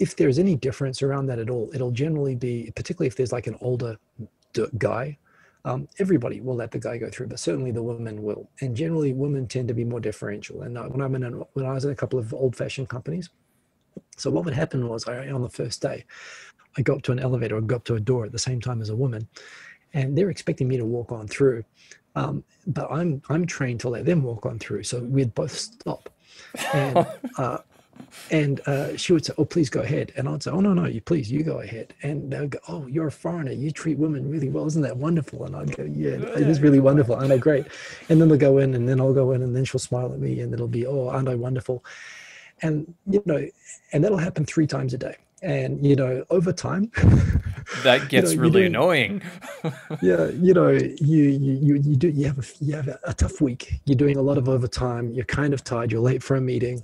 if there's any difference around that at all, it'll generally be, particularly if there's like an older guy, um, everybody will let the guy go through, but certainly the women will. And generally women tend to be more differential. And when I'm in, an, when I was in a couple of old fashioned companies, so what would happen was, I, on the first day, I got up to an elevator or got up to a door at the same time as a woman, and they're expecting me to walk on through, um, but I'm I'm trained to let them walk on through, so we'd both stop, and uh, and uh, she would say, "Oh, please go ahead," and I'd say, "Oh no no, you please you go ahead," and they'd go, "Oh, you're a foreigner, you treat women really well, isn't that wonderful?" And I'd go, "Yeah, it is really wonderful, aren't I great?" And then they'll go in, and then I'll go in, and then she'll smile at me, and it'll be, "Oh, aren't I wonderful?" And, you know, and that'll happen three times a day. And, you know, over time, that gets you know, really annoying. yeah. You know, you, you, you do, you have a, you have a, a tough week. You're doing a lot of overtime. You're kind of tired. You're late for a meeting,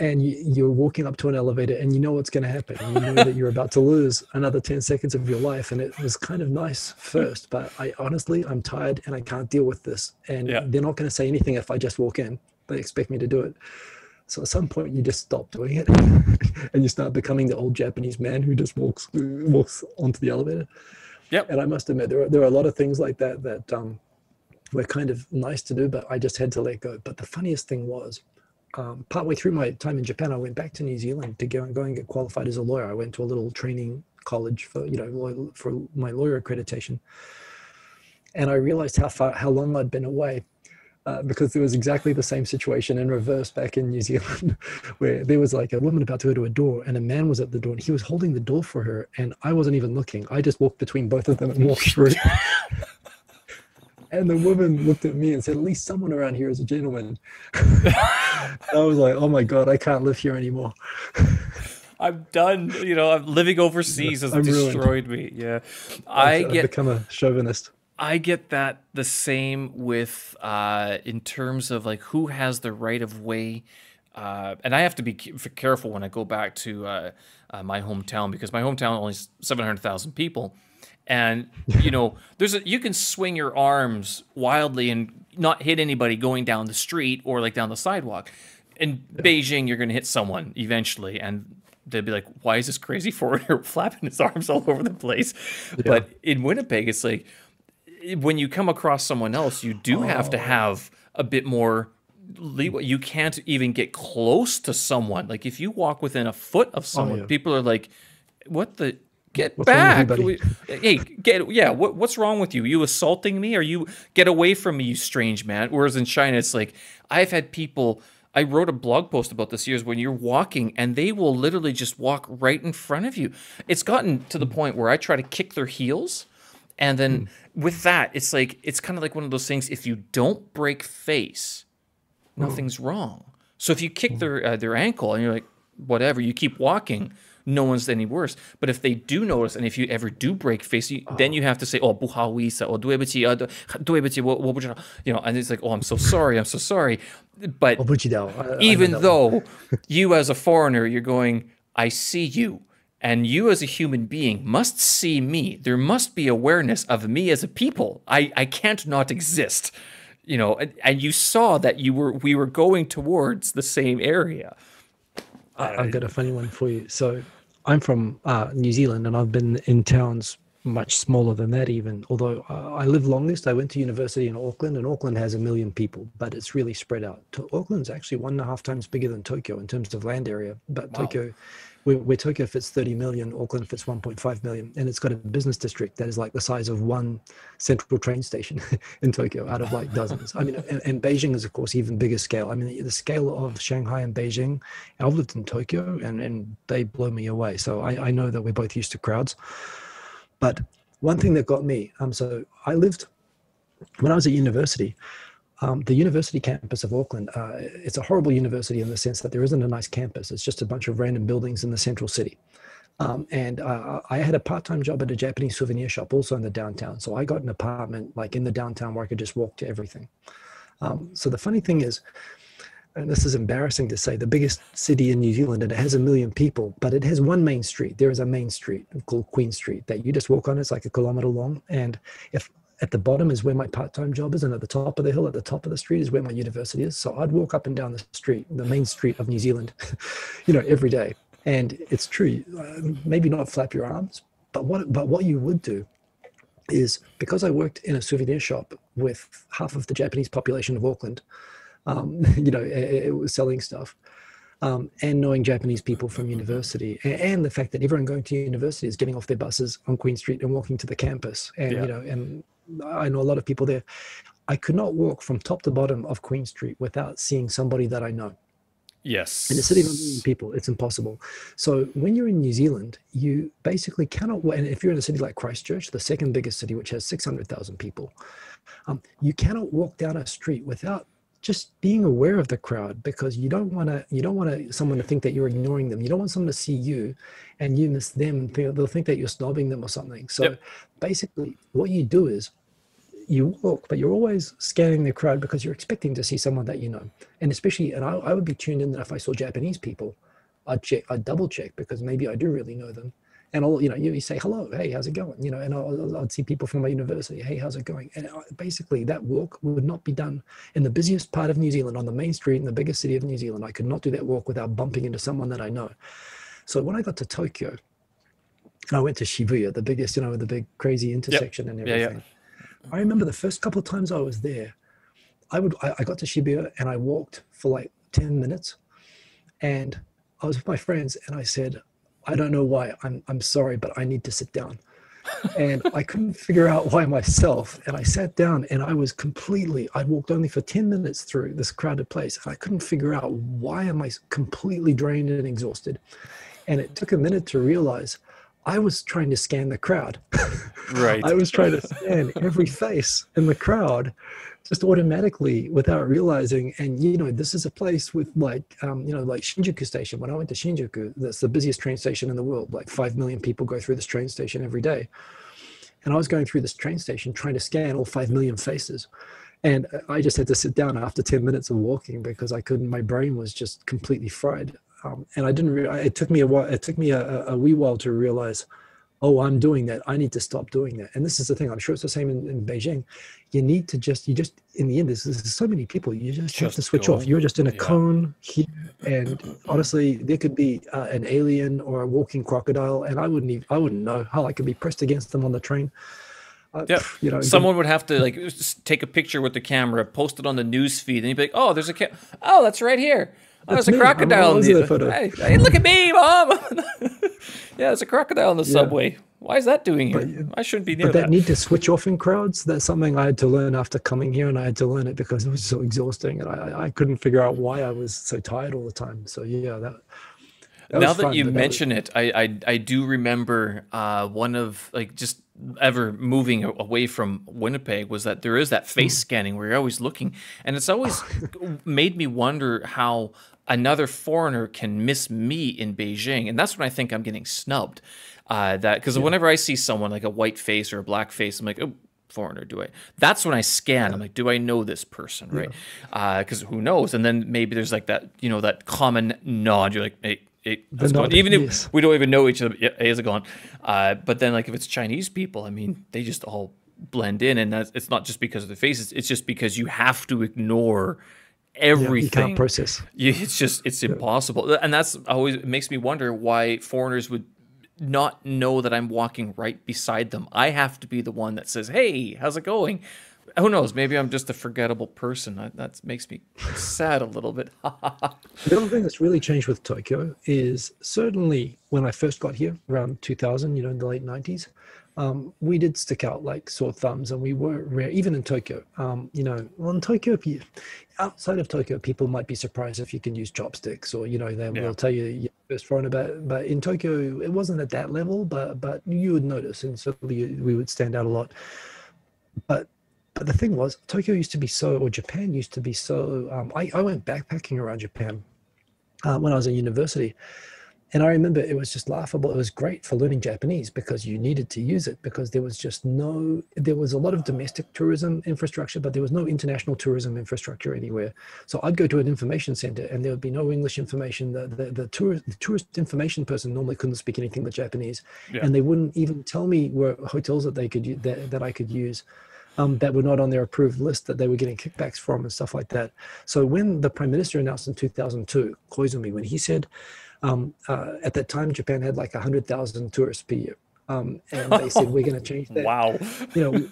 and you, you're walking up to an elevator, and you know what's going to happen. You know that you're about to lose another ten seconds of your life. And it was kind of nice first, but I honestly, I'm tired and I can't deal with this. And yeah. they're not going to say anything if I just walk in. They expect me to do it. So at some point you just stop doing it and you start becoming the old Japanese man who just walks walks onto the elevator. Yep. And I must admit, there are, there are a lot of things like that that um, were kind of nice to do, but I just had to let go. But the funniest thing was, um, partway through my time in Japan, I went back to New Zealand to go and, go and get qualified as a lawyer. I went to a little training college for, you know, for my lawyer accreditation. And I realized how far, how long I'd been away. Uh, because it was exactly the same situation in reverse back in New Zealand, where there was like a woman about to go to a door and a man was at the door and he was holding the door for her and I wasn't even looking. I just walked between both of them and walked through. And the woman looked at me and said, "At least someone around here is a gentleman." I was like, oh my God, I can't live here anymore. I'm done. You know, I'm living overseas has I'm destroyed ruined. me. Yeah. I I've, get, I've become a chauvinist. I get that the same with, uh, in terms of like who has the right of way. Uh, and I have to be careful when I go back to uh, uh, my hometown, because my hometown only seven hundred thousand people. And, you know, there's a, you can swing your arms wildly and not hit anybody going down the street or like down the sidewalk. In yeah. Beijing, you're going to hit someone eventually, and they'd be like, why is this crazy foreigner flapping his arms all over the place? Yeah. But in Winnipeg, it's like when you come across someone else, you do oh. have to have a bit more leeway. You can't even get close to someone. Like if you walk within a foot of someone, oh, yeah. people are like, what the... Get what's back! We, hey, get yeah. What, what's wrong with you? Are you assaulting me? Are you get away from me, you strange man? Whereas in China, it's like I've had people. I wrote a blog post about this years when you're walking and they will literally just walk right in front of you. It's gotten to the point where I try to kick their heels, and then mm. with that, it's like it's kind of like one of those things. If you don't break face, nothing's mm. wrong. So if you kick mm. their uh, their ankle and you're like whatever, you keep walking. No one's any worse. But if they do notice, and if you ever do break face, you, oh. then you have to say, oh, buhaoisa, oh, duebuchi, uh, duebuchi, wo, wo buchi, you know, and it's like, oh, I'm so sorry, I'm so sorry. But I, even I though you as a foreigner, you're going, I see you. And you as a human being must see me. There must be awareness of me as a people. I, I can't not exist. You know, and, and you saw that you were we were going towards the same area. I, I've got a funny one for you. So I'm from uh, New Zealand, and I've been in towns much smaller than that even. Although uh, I live longest, I went to university in Auckland, and Auckland has a million people, but it's really spread out. To Auckland's actually one and a half times bigger than Tokyo in terms of land area. But wow. Tokyo, where, where Tokyo fits thirty million, Auckland fits one point five million. And it's got a business district that is like the size of one central train station in Tokyo out of like dozens. I mean, and, and Beijing is, of course, even bigger scale. I mean, the, the scale of Shanghai and Beijing, I've lived in Tokyo, and, and they blow me away. So I, I know that we're both used to crowds. But one thing that got me, um, so I lived, when I was at university, um, the university campus of Auckland, uh, it's a horrible university in the sense that there isn't a nice campus. It's just a bunch of random buildings in the central city. Um, and uh, I had a part-time job at a Japanese souvenir shop also in the downtown. So I got an apartment like in the downtown where I could just walk to everything. Um, so the funny thing is, and this is embarrassing to say, the biggest city in New Zealand, and it has a million people, but it has one main street. There is a main street called Queen Street that you just walk on. It's like a kilometer long. And if at the bottom is where my part-time job is, and at the top of the hill, at the top of the street is where my university is. So I'd walk up and down the street, the main street of New Zealand, you know, every day. And it's true, uh, maybe not flap your arms, but what, but what you would do is, because I worked in a souvenir shop with half of the Japanese population of Auckland, Um, you know, it, it was selling stuff, um, and knowing Japanese people from university, and, and the fact that everyone going to university is getting off their buses on Queen Street and walking to the campus. And, yeah. you know, and I know a lot of people there. I could not walk from top to bottom of Queen Street without seeing somebody that I know. Yes. In a city of a million people, it's impossible. So when you're in New Zealand, you basically cannot, and if you're in a city like Christchurch, the second biggest city, which has six hundred thousand people, um, you cannot walk down a street without just being aware of the crowd, because you don't want to, you don't want someone to think that you're ignoring them. You don't want someone to see you and you miss them. They'll think that you're snobbing them or something. So yep. basically what you do is you walk, but you're always scanning the crowd because you're expecting to see someone that you know. And especially, and I, I would be tuned in that if I saw Japanese people, I'd check, I'd double check, because maybe I do really know them. And I'll, you know, you say, hello, hey, how's it going? You know, and I'll, I'll see people from my university. Hey, how's it going? And basically that walk would not be done in the busiest part of New Zealand, on the main street in the biggest city of New Zealand. I could not do that walk without bumping into someone that I know. So when I got to Tokyo, and I went to Shibuya, the biggest, you know, the big crazy intersection yep. and everything. Yeah, yeah. I remember the first couple of times I was there, I would, I, I got to Shibuya and I walked for like ten minutes, and I was with my friends, and I said, I don't know why, I'm, I'm sorry, but I need to sit down. And I couldn't figure out why myself. And I sat down, and I was completely, I walked only for ten minutes through this crowded place. And I couldn't figure out why am I completely drained and exhausted. And it took a minute to realize I was trying to scan the crowd. Right. I was trying to scan every face in the crowd just automatically without realizing. And, you know, this is a place with like, um, you know, like Shinjuku station. When I went to Shinjuku, that's the busiest train station in the world. Like five million people go through this train station every day. And I was going through this train station trying to scan all five million faces. And I just had to sit down after ten minutes of walking because I couldn't, my brain was just completely fried. Um, and I didn't, re- it took me a while, it took me a, a wee while to realize, oh, I'm doing that. I need to stop doing that. And this is the thing, I'm sure it's the same in, in Beijing. You need to just, you just, in the end, there's, there's so many people, you just, just have to switch off. You're just in a yeah. cone here. And honestly, there could be uh, an alien or a walking crocodile. And I wouldn't even, I wouldn't know how I could be pressed against them on the train. Uh, yeah, you know, someone would have to like just take a picture with the camera, post it on the news feed, and you'd be like, "Oh, there's a ca- oh, that's right here. Oh, there's a me. crocodile." In the photo. Hey, hey, look at me, Mom. Yeah, there's a crocodile in the yeah. subway. Why is that doing here? But, I shouldn't be near but that. But that need to switch off in crowds, that's something I had to learn after coming here, and I had to learn it because it was so exhausting, and I, I couldn't figure out why I was so tired all the time. So yeah, that. that now that fun, you mention was... it, I, I I do remember uh, one of like just. ever moving away from Winnipeg was that there is that face scanning where you're always looking, and it's always made me wonder how another foreigner can miss me in Beijing, and that's when I think I'm getting snubbed. Uh, that because yeah. whenever I see someone like a white face or a black face, I'm like, oh, foreigner, do I? That's when I scan. I'm like, do I know this person, right? Because yeah. uh, who knows? And then maybe there's like that, you know, that common nod. You're like, hey. It, how's it going? Even if we don't even know each other, yeah, how's it going? Uh, but then, like, if it's Chinese people, I mean, they just all blend in, and that's, it's not just because of the faces; it's just because you have to ignore everything. Yeah, you can't process. You, it's just it's yeah. impossible, and that's always it makes me wonder why foreigners would not know that I'm walking right beside them. I have to be the one that says, "Hey, how's it going?" Who knows? Maybe I'm just a forgettable person. That, that makes me sad a little bit. The other thing that's really changed with Tokyo is certainly when I first got here around two thousand, you know, in the late nineties, um, we did stick out like sore thumbs, and we were rare, even in Tokyo. Um, you know, well, in Tokyo, if you, outside of Tokyo, people might be surprised if you can use chopsticks, or, you know, they yeah. will tell you you're the first foreigner. But, but in Tokyo, it wasn't at that level, but, but you would notice, and certainly we would stand out a lot. But But the thing was, Tokyo used to be so, or Japan used to be so, um, I, I went backpacking around Japan uh, when I was in university. And I remember it was just laughable. It was great for learning Japanese because you needed to use it, because there was just no, there was a lot of domestic tourism infrastructure, but there was no international tourism infrastructure anywhere. So I'd go to an information center and there would be no English information. The, the, the, tourist, the tourist information person normally couldn't speak anything but Japanese. Yeah. And they wouldn't even tell me where hotels that they could that, that I could use. Um, that were not on their approved list that they were getting kickbacks from and stuff like that. So when the Prime Minister announced in two thousand two, Koizumi, when he said, um, uh, at that time, Japan had like one hundred thousand tourists per year. Um, and they said, we're going to change that. Wow. You know,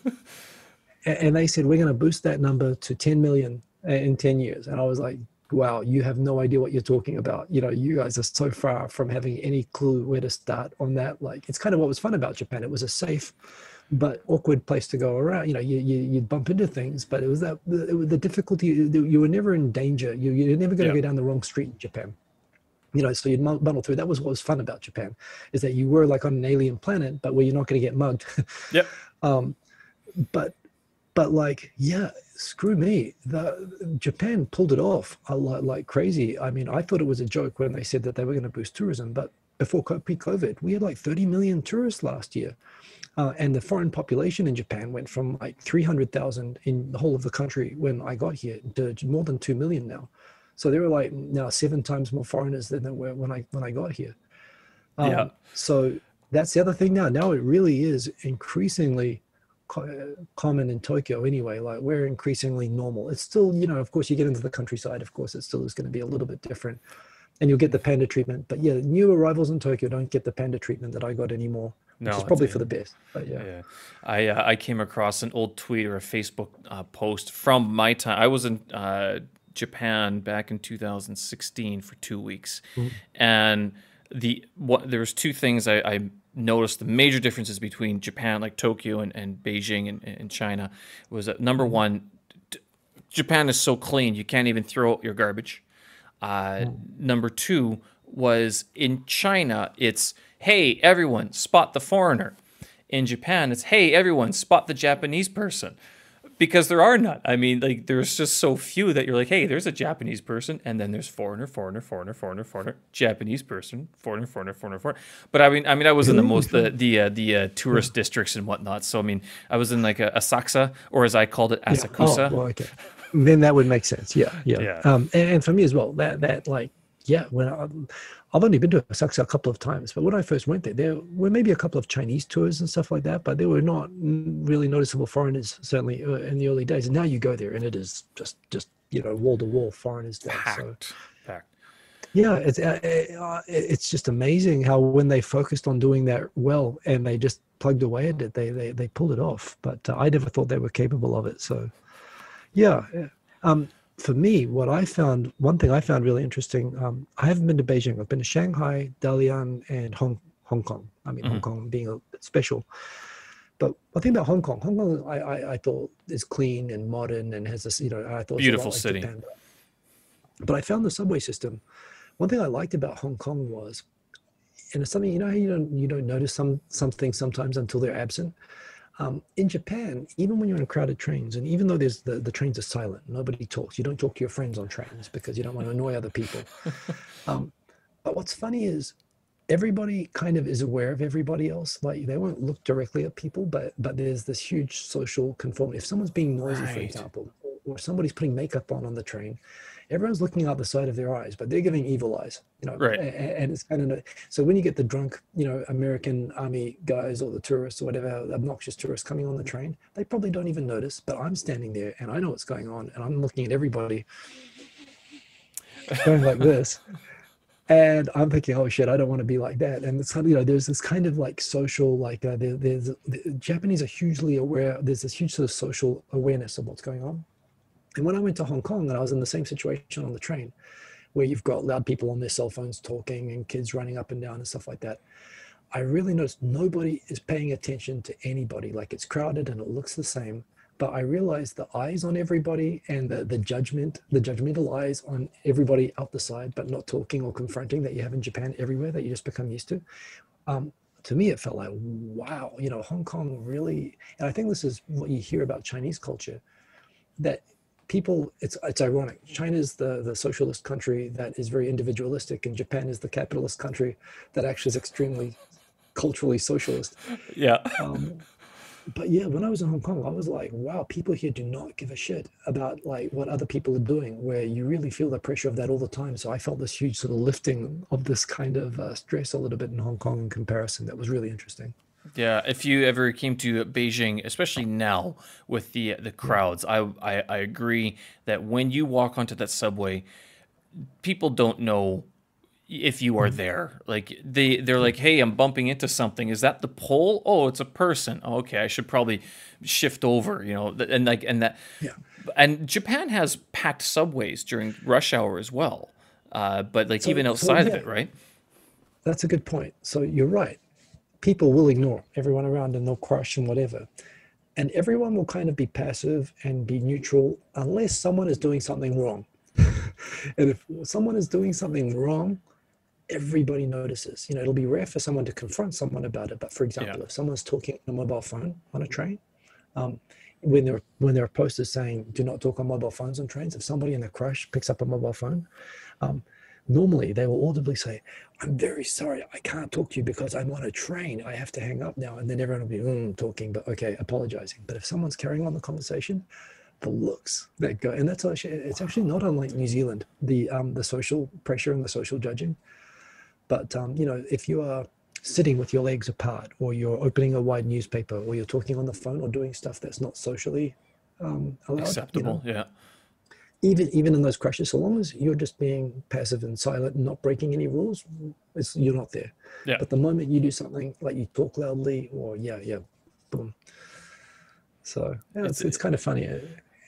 and they said, we're going to boost that number to ten million in ten years. And I was like, wow, you have no idea what you're talking about. You know, you guys are so far from having any clue where to start on that. Like, it's kind of what was fun about Japan. It was a safe but awkward place to go around. You know, you, you, you'd bump into things, but it was that it was the difficulty, you were never in danger. You, you're never going to yeah. go down the wrong street in Japan. You know, so you'd muddle through. That was what was fun about Japan, is that you were like on an alien planet, but where you're not going to get mugged. Yep. um, but, but like, yeah, screw me. The, Japan pulled it off a lot, like crazy. I mean, I thought it was a joke when they said that they were going to boost tourism, but before pre-COVID, we had like thirty million tourists last year. Uh, and the foreign population in Japan went from like three hundred thousand in the whole of the country when I got here to more than two million now. So there were like now seven times more foreigners than there were when I when I got here. Um, yeah. So that's the other thing now. Now it really is increasingly co- common in Tokyo anyway. Like we're increasingly normal. It's still, you know, of course you get into the countryside, of course it still is going to be a little bit different. And you'll get the panda treatment. But yeah, new arrivals in Tokyo don't get the panda treatment that I got anymore. No, which is probably for the best, but yeah. yeah. I uh, I came across an old tweet or a Facebook uh, post from my time. I was in uh, Japan back in two thousand sixteen for two weeks, mm-hmm. and the what there was two things I, I noticed the major differences between Japan, like Tokyo and, and Beijing and, and China, was that number one, t- Japan is so clean you can't even throw out your garbage. Uh, mm-hmm. Number two was in China it's hey, everyone, spot the foreigner. in Japan, it's, hey, everyone, spot the Japanese person. Because there are none. I mean, like, there's just so few that you're like, hey, there's a Japanese person, and then there's foreigner, foreigner, foreigner, foreigner, foreigner, Japanese person, foreigner, foreigner, foreigner, foreigner. But I mean, I mean, I was in the most the the uh, the uh, tourist districts and whatnot. So I mean, I was in like a Asakusa, or as I called it, Asakusa. Yeah. Oh, well, okay. Then that would make sense. Yeah, yeah. yeah. Um, and, and for me as well, that that like, yeah, when I, I've only been to Asakusa a couple of times, but when I first went there, there were maybe a couple of Chinese tours and stuff like that, but there were not really noticeable foreigners, certainly in the early days. And now you go there and it is just, just you know, wall to wall foreigners there. Packed. So, Packed. Yeah, it's, uh, uh, it's just amazing how when they focused on doing that well and they just plugged away at it, they, they, they pulled it off. But uh, I never thought they were capable of it. So, yeah. yeah. Um, For me, what I found, one thing I found really interesting, um, I haven't been to Beijing. I've been to Shanghai, Dalian, and Hong, Hong Kong. I mean, mm. Hong Kong being a bit special. But I think about Hong Kong. Hong Kong, I, I, I thought, is clean and modern and has this, you know, I thought beautiful it's a lot like city. Japan. But I found the subway system. One thing I liked about Hong Kong was, and it's something, you know how you don't, you don't notice some, some things sometimes until they're absent? Um, in Japan, even when you're in crowded trains, and even though there's the, the trains are silent, nobody talks, you don't talk to your friends on trains because you don't want to annoy other people. Um, but what's funny is everybody kind of is aware of everybody else. Like they won't look directly at people, but but there's this huge social conformity. If someone's being noisy, right. for example, or, or somebody's putting makeup on on the train, everyone's looking out the side of their eyes, but they're giving evil eyes, you know, right. and, and it's kind of, so when you get the drunk, you know, American army guys or the tourists or whatever, obnoxious tourists coming on the train, they probably don't even notice, but I'm standing there and I know what's going on and I'm looking at everybody going like this. And I'm thinking, oh shit, I don't want to be like that. And it's, you know, there's this kind of like social, like uh, there, there's, the Japanese are hugely aware, there's this huge sort of social awareness of what's going on. And when I went to Hong Kong and I was in the same situation on the train where you've got loud people on their cell phones talking and kids running up and down and stuff like that, I really noticed nobody is paying attention to anybody. Like it's crowded and it looks the same, but I realized the eyes on everybody and the, the judgment, the judgmental eyes on everybody out the side, but not talking or confronting that you have in Japan everywhere that you just become used to. Um, To me, it felt like, wow, you know, Hong Kong really, and I think this is what you hear about Chinese culture, that people, it's it's ironic. China is the, the socialist country that is very individualistic, and Japan is the capitalist country that actually is extremely culturally socialist. Yeah. Um, but yeah, when I was in Hong Kong, I was like, wow, people here do not give a shit about like what other people are doing, where you really feel the pressure of that all the time. So I felt this huge sort of lifting of this kind of uh, stress a little bit in Hong Kong in comparison. That was really interesting. Yeah, if you ever came to Beijing, especially now with the the crowds, I, I, I agree that when you walk onto that subway, people don't know if you are there. Like they, they're like, hey, I'm bumping into something. Is that the pole? Oh, it's a person. Oh, okay, I should probably shift over, you know, and like and that. Yeah. And Japan has packed subways during rush hour as well, uh, but like so, even outside so, yeah. of it, right? That's a good point. So you're right. People will ignore everyone around and they'll crush and whatever. And everyone will kind of be passive and be neutral unless someone is doing something wrong. And if someone is doing something wrong, everybody notices. You know, it'll be rare for someone to confront someone about it. But for example, yeah. if someone's talking on a mobile phone on a train, um, when there, when there are posters saying, do not talk on mobile phones on trains, if somebody in a crush picks up a mobile phone, um, normally they will audibly say, I'm very sorry, I can't talk to you because I'm on a train, I have to hang up now. And then everyone will be mm, talking, but okay, apologizing. But if someone's carrying on the conversation, the looks that go, and that's actually, it's actually not unlike New Zealand, the um, the social pressure and the social judging. But um, you know, if you are sitting with your legs apart, or you're opening a wide newspaper, or you're talking on the phone, or doing stuff that's not socially um, allowed, acceptable, you know, yeah. Even even in those crushes, so long as you're just being passive and silent and not breaking any rules, it's, you're not there. Yeah. But the moment you do something, like you talk loudly or yeah, yeah, boom. So yeah, it's, it's, it's kind of funny.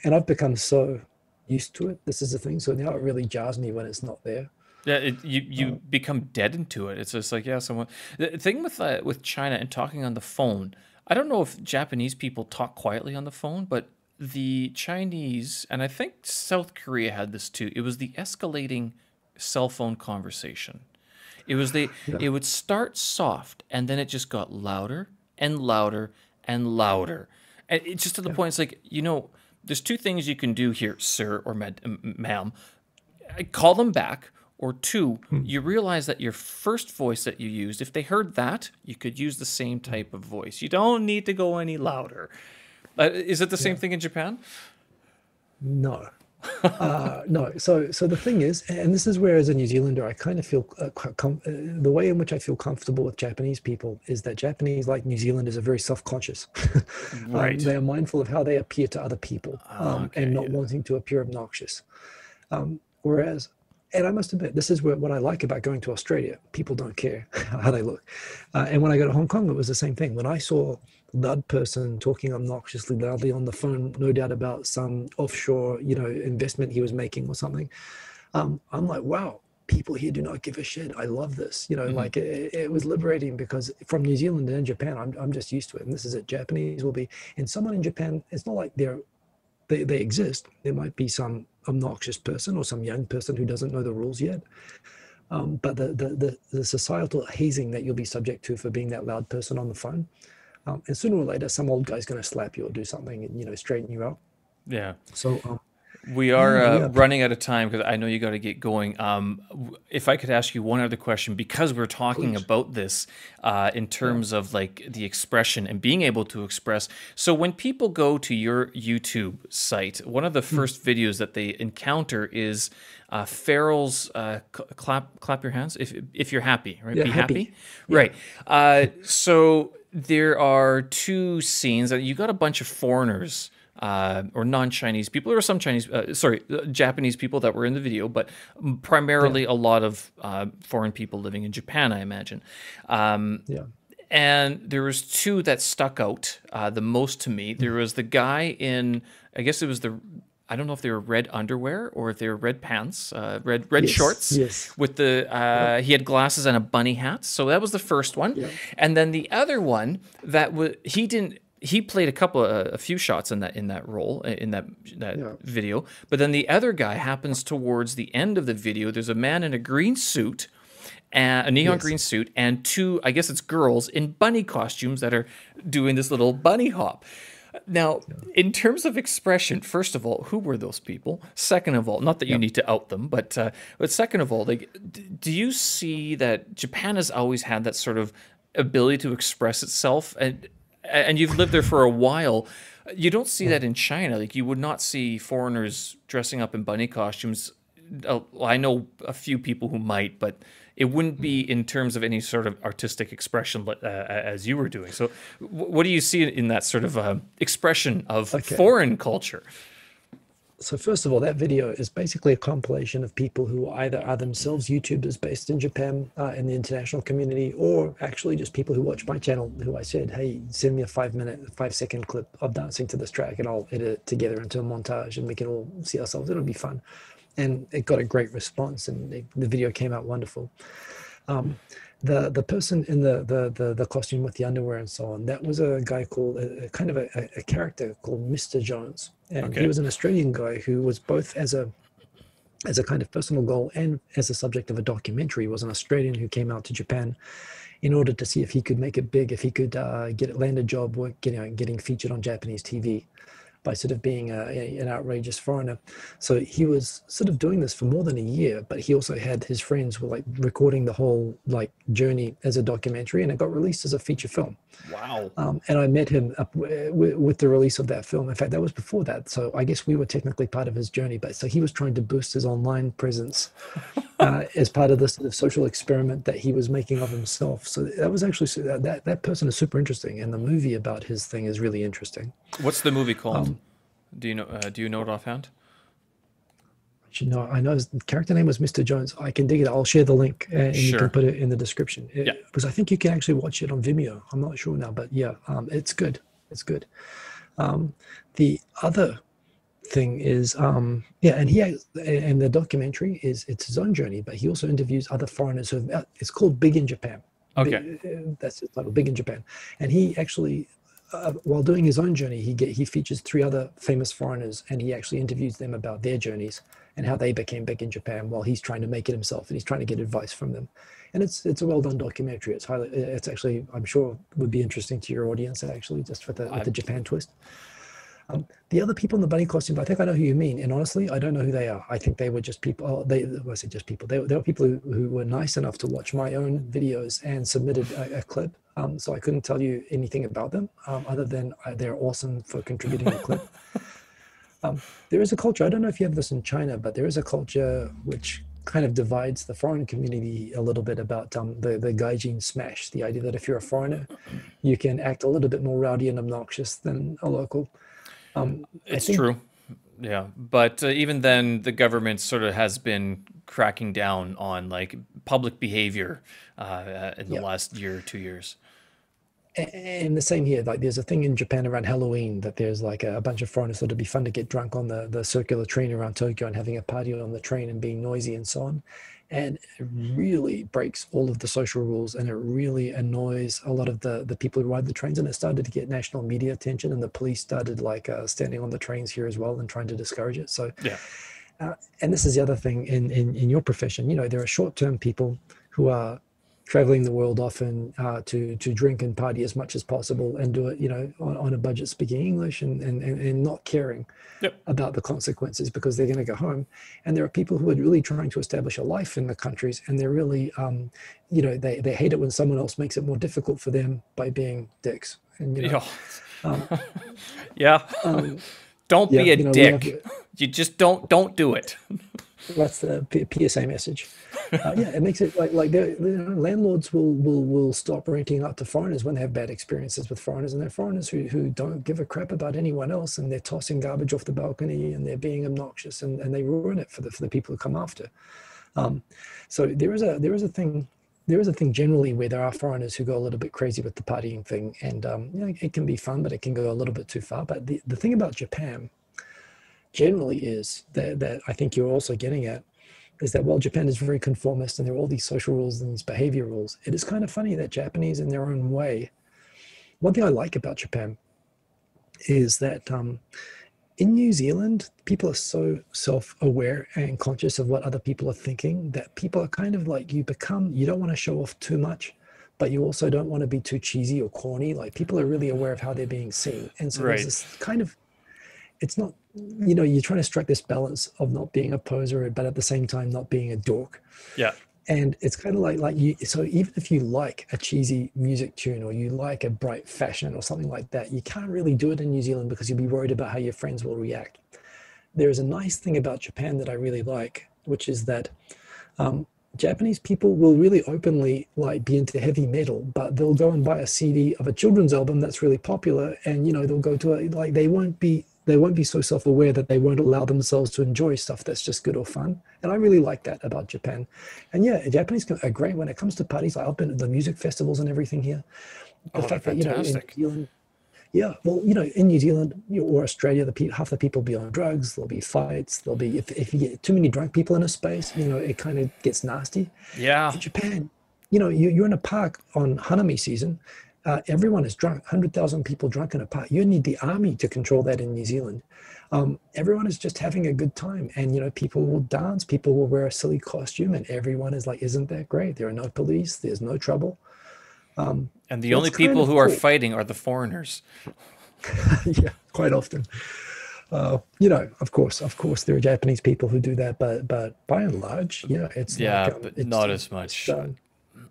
And I've become so used to it. This is the thing. So now it really jars me when it's not there. Yeah, it, you, you um, become deadened to it. It's just like, yeah, someone... The thing with, uh, with China and talking on the phone, I don't know if Japanese people talk quietly on the phone, but... The Chinese, and I think South Korea had this too, it was the escalating cell phone conversation. It was the, yeah. it would start soft and then it just got louder and louder and louder. And it's just to the yeah. point, it's like, you know, there's two things you can do here, sir or ma'am. Call them back, or two, hmm. you realize that your first voice that you used, if they heard that, you could use the same type of voice. You don't need to go any louder. Uh, is it the same yeah. thing in Japan? No. uh, no. So so the thing is, and this is where as a New Zealander, I kind of feel, uh, com uh, the way in which I feel comfortable with Japanese people is that Japanese, like New Zealanders, are very self-conscious. Right. Um, they are mindful of how they appear to other people um, oh, okay, and not yeah. wanting to appear obnoxious. Um, whereas, and I must admit, this is where, what I like about going to Australia. People don't care how they look. Uh, and when I go to Hong Kong, it was the same thing. When I saw loud person talking obnoxiously loudly on the phone, no doubt about some offshore, you know, investment he was making or something. Um, I'm like, wow, people here do not give a shit. I love this, you know, mm-hmm. like it, it was liberating, because from New Zealand and Japan, I'm, I'm just used to it. And this is it. Japanese will be, and someone in Japan, it's not like they're, they, they exist. There might be some obnoxious person or some young person who doesn't know the rules yet. Um, but the, the, the, the societal hazing that you'll be subject to for being that loud person on the phone, Um, and sooner or later, some old guy's going to slap you or do something and, you know, straighten you out. Yeah. So um, we are uh, yeah. running out of time, because I know you got to get going. Um, if I could ask you one other question, because we're talking Please. about this uh, in terms yeah. of like the expression and being able to express. So when people go to your YouTube site, one of the first mm. videos that they encounter is uh, Farrell's uh, clap, clap your hands if, if you're happy, right? Yeah, Be happy. happy. Yeah. Right. Uh, so... there are two scenes that you got a bunch of foreigners uh, or non-Chinese people, or some Chinese, uh, sorry, Japanese people that were in the video, but primarily yeah. a lot of uh, foreign people living in Japan, I imagine. Um, yeah. And there was two that stuck out uh, the most to me. There was the guy in, I guess it was the, I don't know if they were red underwear or if they were red pants, uh, red red yes, shorts. Yes. With the uh, yeah. he had glasses and a bunny hat. So that was the first one, yeah. and then the other one that was he didn't. He played a couple, uh, a few shots in that in that role in that that yeah. video. But then the other guy happens towards the end of the video. There's a man in a green suit, and a neon yes. green suit, and two, I guess it's girls in bunny costumes that are doing this little bunny hop. Now, in terms of expression, first of all, who were those people? Second of all, not that you yep. need to out them, but uh, but second of all, like, do you see that Japan has always had that sort of ability to express itself, and and you've lived there for a while? You don't see that in China. Like, you would not see foreigners dressing up in bunny costumes. I know a few people who might, but it wouldn't be in terms of any sort of artistic expression uh, as you were doing. So what do you see in that sort of um, expression of okay. foreign culture? So first of all, that video is basically a compilation of people who either are themselves YouTubers based in Japan uh, in the international community, or actually just people who watch my channel who I said, hey, send me a five minute, five second clip of dancing to this track and I'll edit it together into a montage and we can all see ourselves. It'll be fun. And it got a great response, and it, the video came out wonderful. Um, the the person in the, the the the costume with the underwear and so on, that was a guy called a, kind of a, a character called Mister Jones, and okay. he was an Australian guy who was both as a as a kind of personal goal and as a subject of a documentary. He was an Australian who came out to Japan in order to see if he could make it big, if he could uh, get land a job, work, you know, getting featured on Japanese T V. By sort of being a, a, an outrageous foreigner. So he was sort of doing this for more than a year, but he also had his friends were like recording the whole like journey as a documentary, and it got released as a feature film. Wow. Um, and I met him up with the release of that film. In fact, that was before that. So I guess we were technically part of his journey, but so he was trying to boost his online presence uh, as part of this sort of social experiment that he was making of himself. So that was actually, that, that person is super interesting. And the movie about his thing is really interesting. What's the movie called? Um, Do you know? Uh, do you know it offhand? You know, I know his character name was Mister Jones. I can dig it. I'll share the link, uh, and sure. you can put it in the description. It, yeah, because I think you can actually watch it on Vimeo. I'm not sure now, but yeah, um, it's good. It's good. Um, the other thing is, um, yeah, and he has, and the documentary is it's his own journey, but he also interviews other foreigners who have, it's called Big in Japan. Okay, Big, that's his title, Big in Japan, and he actually. Uh, while doing his own journey, he get, he features three other famous foreigners, and he actually interviews them about their journeys and how they became big in Japan while he's trying to make it himself, and he's trying to get advice from them. And it's it's a well done documentary. It's highly, it's actually, I'm sure, would be interesting to your audience actually, just with the, with the Japan twist. Um, the other people in the bunny costume, I think I know who you mean, and honestly, I don't know who they are. I think they were just people. Oh, they well, I say just people. They, they were people who, who were nice enough to watch my own videos and submitted a, a clip. Um, so I couldn't tell you anything about them um, other than uh, they're awesome for contributing a clip. Um, there is a culture. I don't know if you have this in China, but there is a culture which kind of divides the foreign community a little bit about um, the, the gaijin smash, the idea that if you're a foreigner, you can act a little bit more rowdy and obnoxious than a local. Um, it's think... true. Yeah. But uh, even then, the government sort of has been cracking down on like public behavior uh, in the yeah. last year or two years. And the same here, like there's a thing in Japan around Halloween that there's like a, a bunch of foreigners that it'd be fun to get drunk on the, the circular train around Tokyo and having a party on the train and being noisy and so on. And it really breaks all of the social rules, and it really annoys a lot of the, the people who ride the trains. And it started to get national media attention, and the police started like uh, standing on the trains here as well and trying to discourage it. So, yeah. uh, and this is the other thing in, in, in your profession, you know, there are short-term people who are traveling the world often uh, to to drink and party as much as possible and do it, you know, on, on a budget, speaking English and and, and not caring yep. about the consequences because they're going to go home. And there are people who are really trying to establish a life in the countries, and they're really, um, you know, they, they hate it when someone else makes it more difficult for them by being dicks. And, you know, yeah. Um, yeah. Um, don't yeah, be a you know, dick. Have, you just don't, don't do it. That's the P S A message. Uh, yeah, it makes it like like they're, they're, landlords will will will stop renting out to foreigners when they have bad experiences with foreigners, and they're foreigners who who don't give a crap about anyone else, and they're tossing garbage off the balcony, and they're being obnoxious, and, and they ruin it for the for the people who come after. Um, so there is a there is a thing there is a thing generally where there are foreigners who go a little bit crazy with the partying thing, and um, you know, it can be fun, but it can go a little bit too far. But the the thing about Japan generally is that, that I think you're also getting at is that while Japan is very conformist and there are all these social rules and these behavior rules, it is kind of funny that Japanese in their own way, one thing I like about Japan is that um, in New Zealand, people are so self-aware and conscious of what other people are thinking that people are kind of like you become, you don't want to show off too much, but you also don't want to be too cheesy or corny. Like people are really aware of how they're being seen. And so right. there's this kind of, it's not, you know, you're trying to strike this balance of not being a poser, but at the same time, not being a dork. Yeah. And it's kind of like, like you, so even if you like a cheesy music tune or you like a bright fashion or something like that, you can't really do it in New Zealand because you'll be worried about how your friends will react. There is a nice thing about Japan that I really like, which is that um, Japanese people will really openly like be into heavy metal, but they'll go and buy a C D of a children's album that's really popular. And, you know, they'll go to a, like, they won't be, they won't be so self-aware that they won't allow themselves to enjoy stuff that's just good or fun. And I really like that about Japan. And yeah, Japanese are great when it comes to parties. I've been at the music festivals and everything here. The oh, fact that, you know, in New Zealand, yeah, well, you know, in New Zealand or Australia, the half the people be on drugs, there'll be fights, there'll be, if, if you get too many drunk people in a space, you know, it kind of gets nasty. Yeah. In Japan, you know, you, you're in a park on hanami season. Uh, everyone is drunk, one hundred thousand people drunk in a park. You need the army to control that in New Zealand. Um, everyone is just having a good time. And, you know, people will dance, people will wear a silly costume, and everyone is like, isn't that great? There are no police, there's no trouble. Um, and the only people who are fighting are the foreigners. Yeah, quite often. Uh, you know, of course, of course, there are Japanese people who do that, but but by and large, yeah, it's, yeah, like, um, but it's not as much.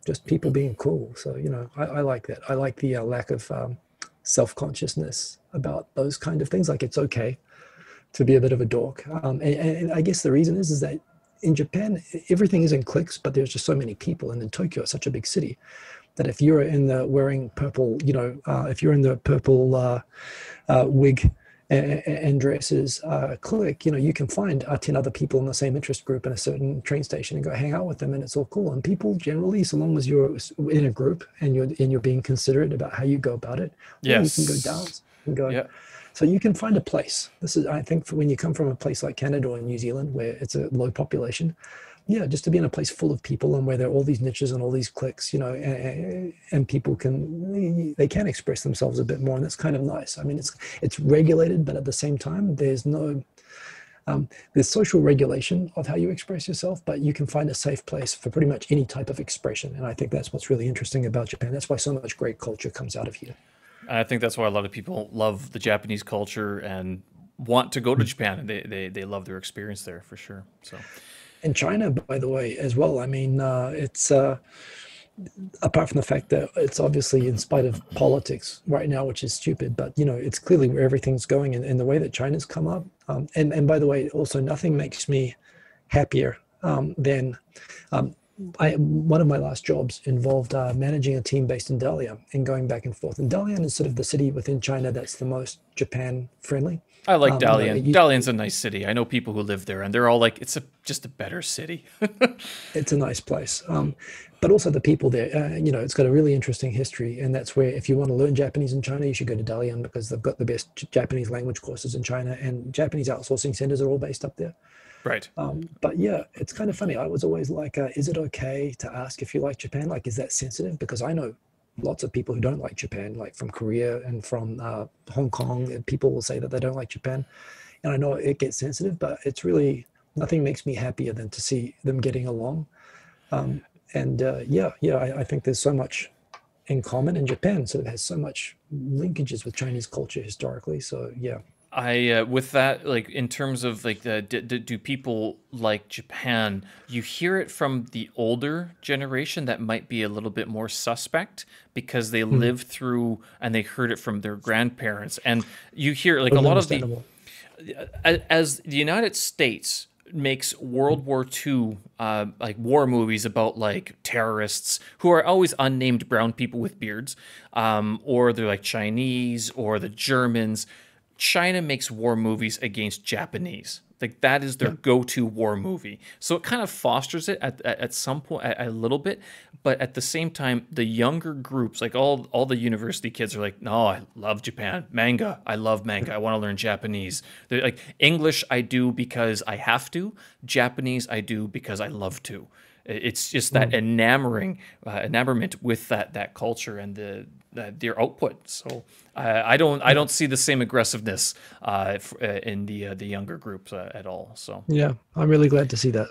Just people being cool. So, you know, I, I like that. I like the uh, lack of um, self-consciousness about those kind of things. Like it's okay to be a bit of a dork. Um, and, and I guess the reason is, is that in Japan, everything is in cliques, but there's just so many people. And in Tokyo, it's such a big city that if you're in the wearing purple, you know, uh, if you're in the purple uh, uh, wig and, and dresses uh, clique, you know, you can find uh, ten other people in the same interest group in a certain train station and go hang out with them, and it's all cool. And people generally, so long as you're in a group and you're and you're being considerate about how you go about it, yes, you can go dance and go. Yeah. So you can find a place. This is, I think, for when you come from a place like Canada or New Zealand where it's a low population, yeah, just to be in a place full of people and where there are all these niches and all these cliques, you know, and, and people can, they can express themselves a bit more, and that's kind of nice. I mean, it's it's regulated, but at the same time, there's no, Um, there's social regulation of how you express yourself, but you can find a safe place for pretty much any type of expression. And I think that's what's really interesting about Japan. That's why so much great culture comes out of here. I think that's why a lot of people love the Japanese culture and want to go to Japan. And they, they, they love their experience there for sure. So, and China, by the way, as well. I mean, uh, it's... Uh, apart from the fact that it's obviously, in spite of politics right now, which is stupid, but you know, it's clearly where everything's going, and, and the way that China's come up. Um, and, and by the way, also nothing makes me happier um, than, um, I, one of my last jobs involved uh, managing a team based in Dalian and going back and forth. And Dalian is sort of the city within China that's the most Japan friendly. I like um, Dalian. You know, Dalian's a nice city. I know people who live there, and they're all like, it's a, just a better city. It's a nice place. Um, but also the people there, uh, you know, it's got a really interesting history. And that's where, if you want to learn Japanese in China, you should go to Dalian, because they've got the best Japanese language courses in China, and Japanese outsourcing centers are all based up there. Right. Um, but yeah, it's kind of funny. I was always like, uh, is it okay to ask if you like Japan? Like, is that sensitive? Because I know lots of people who don't like Japan, like from Korea and from uh, Hong Kong, and people will say that they don't like Japan. And I know it gets sensitive, but it's really, nothing makes me happier than to see them getting along. Um, and uh, yeah, yeah, I, I think there's so much in common, in Japan sort of has so much linkages with Chinese culture historically. So yeah. I uh, with that, like in terms of like the, d d do people like Japan, you hear it from the older generation that might be a little bit more suspect, because they mm. lived through and they heard it from their grandparents. And you hear like a lot of the, as the United States makes World War Two uh, like war movies about like terrorists who are always unnamed brown people with beards, um, or they're like Chinese or the Germans. China makes war movies against Japanese. Like that is their yeah. go-to war movie. So it kind of fosters it at, at, at some point, a, a little bit. But at the same time, the younger groups, like all, all the university kids are like, no, I love Japan. Manga, I love manga. I want to learn Japanese. They're like, English, I do because I have to. Japanese, I do because I love to. It's just that mm. enamoring, uh, enamorment with that that culture and the, the their output. So uh, I don't I don't see the same aggressiveness uh, in the uh, the younger groups uh, at all. So yeah, I'm really glad to see that.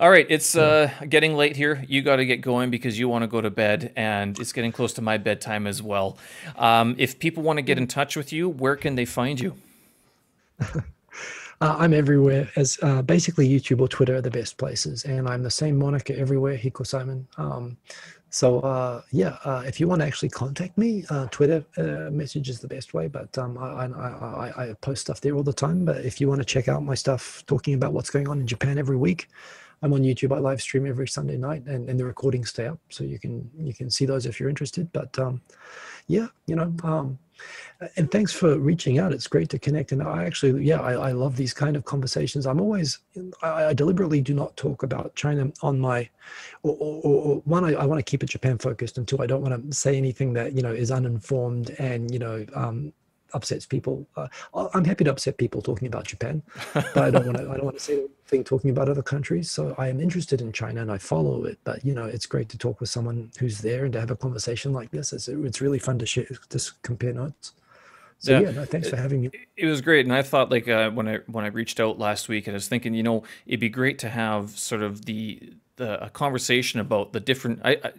All right, it's uh, getting late here. You got to get going because you want to go to bed, and it's getting close to my bedtime as well. Um, if people want to get in touch with you, where can they find you? Uh, I'm everywhere, as uh, basically YouTube or Twitter are the best places, and I'm the same moniker everywhere, Hikosaemon. Um, so uh, yeah, uh, if you want to actually contact me, uh, Twitter uh, message is the best way, but um, I, I, I, I post stuff there all the time. But if you want to check out my stuff talking about what's going on in Japan every week, I'm on YouTube. I live stream every Sunday night, and, and the recordings stay up, so you can you can see those if you're interested. But um, yeah, you know, um, and thanks for reaching out. It's great to connect. And I actually, yeah, I, I love these kind of conversations. I'm always, I, I deliberately do not talk about China on my, or, or, or one, I, I want to keep it Japan focused, and two, I don't want to say anything that, you know, is uninformed and, you know, um, upsets people. Uh, I'm happy to upset people talking about Japan, but I don't want to. I don't want to say anything talking about other countries. So I am interested in China and I follow it. But you know, it's great to talk with someone who's there and to have a conversation like this. It's it's really fun to share, just compare notes. So yeah, yeah no, thanks for having me. It was great, and I thought like uh, when I when I reached out last week, and I was thinking, you know, it'd be great to have sort of the the a conversation about the different. I, I,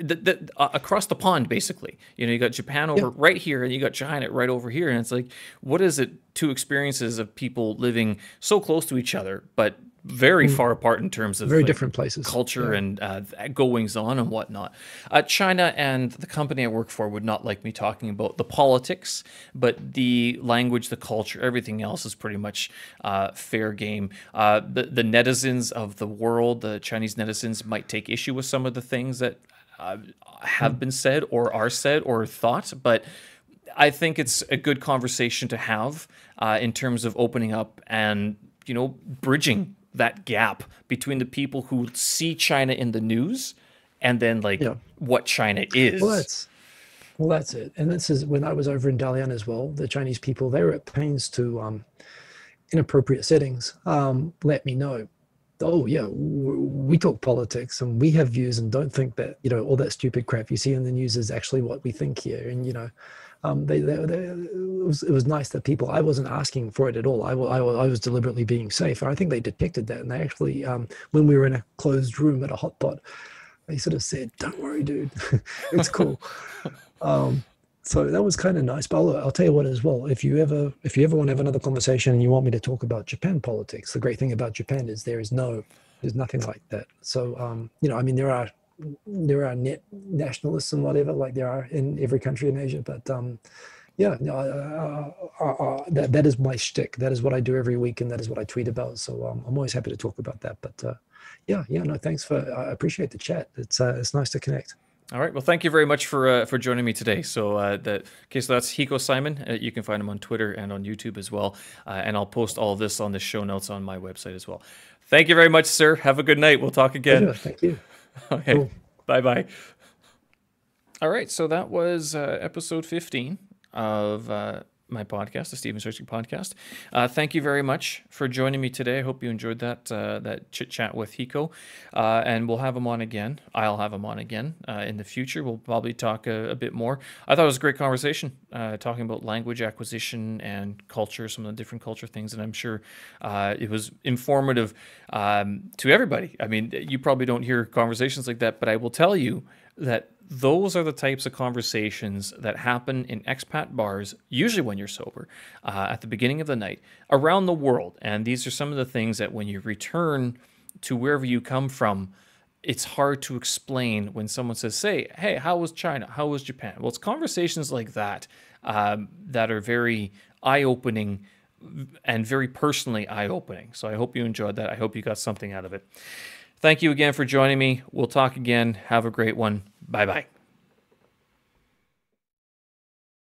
The, the, uh, across the pond, basically, you know, you got Japan over yeah. right here, and you got China right over here, and it's like, what is it? Two experiences of people living so close to each other, but very mm. far apart in terms of very like, different places, culture, yeah. and uh, goings on and whatnot. Uh, China and the company I work for would not like me talking about the politics, but the language, the culture, everything else is pretty much uh, fair game. Uh, the, the netizens of the world, the Chinese netizens, might take issue with some of the things that. Uh, have been said or are said or thought, but I think it's a good conversation to have uh, in terms of opening up and, you know, bridging that gap between the people who see China in the news and then like yeah. what China is. Well that's, well, that's it. And this is when I was over in Dalian as well, the Chinese people, they were at pains to, um, in appropriate settings, um, let me know oh yeah, we talk politics and we have views and don't think that, you know, all that stupid crap you see in the news is actually what we think here. And, you know, um, they, they, they, it, was, it was nice that people, I wasn't asking for it at all. I, I, I was deliberately being safe. And I think they detected that. And they actually, um, when we were in a closed room at a hotpot, they sort of said, don't worry, dude, it's cool. um, So that was kind of nice. But I'll, I'll tell you what as well, if you ever if you ever want to have another conversation and you want me to talk about Japan politics, the great thing about Japan is there is no, there's nothing like that. So, um, you know, I mean, there are there are net nationalists and whatever, like there are in every country in Asia. But um, yeah, no, uh, uh, uh, that, that is my shtick. That is what I do every week and that is what I tweet about. So um, I'm always happy to talk about that. But uh, yeah, yeah, no, thanks for, I appreciate the chat. It's, uh, it's nice to connect. All right. Well, thank you very much for uh, for joining me today. So, uh, that, okay, so that's Hikosaemon. Uh, you can find him on Twitter and on YouTube as well. Uh, and I'll post all of this on the show notes on my website as well. Thank you very much, sir. Have a good night. We'll talk again. Yeah, thank you. Okay. Cool. Bye-bye. All right. So that was uh, episode fifteen of uh, my podcast, the Steven Sirski Podcast. Uh, thank you very much for joining me today. I hope you enjoyed that uh, that chit chat with Hiko, uh, and we'll have him on again. I'll have him on again uh, in the future. We'll probably talk a, a bit more. I thought it was a great conversation, uh, talking about language acquisition and culture, some of the different culture things, and I'm sure uh, it was informative um, to everybody. I mean, you probably don't hear conversations like that, but I will tell you that those are the types of conversations that happen in expat bars, usually when you're sober, uh, at the beginning of the night, around the world. And these are some of the things that when you return to wherever you come from, it's hard to explain when someone says, say, hey, how was China? How was Japan? Well, it's conversations like that um, that are very eye-opening and very personally eye-opening. So I hope you enjoyed that. I hope you got something out of it. Thank you again for joining me. We'll talk again. Have a great one. Bye-bye.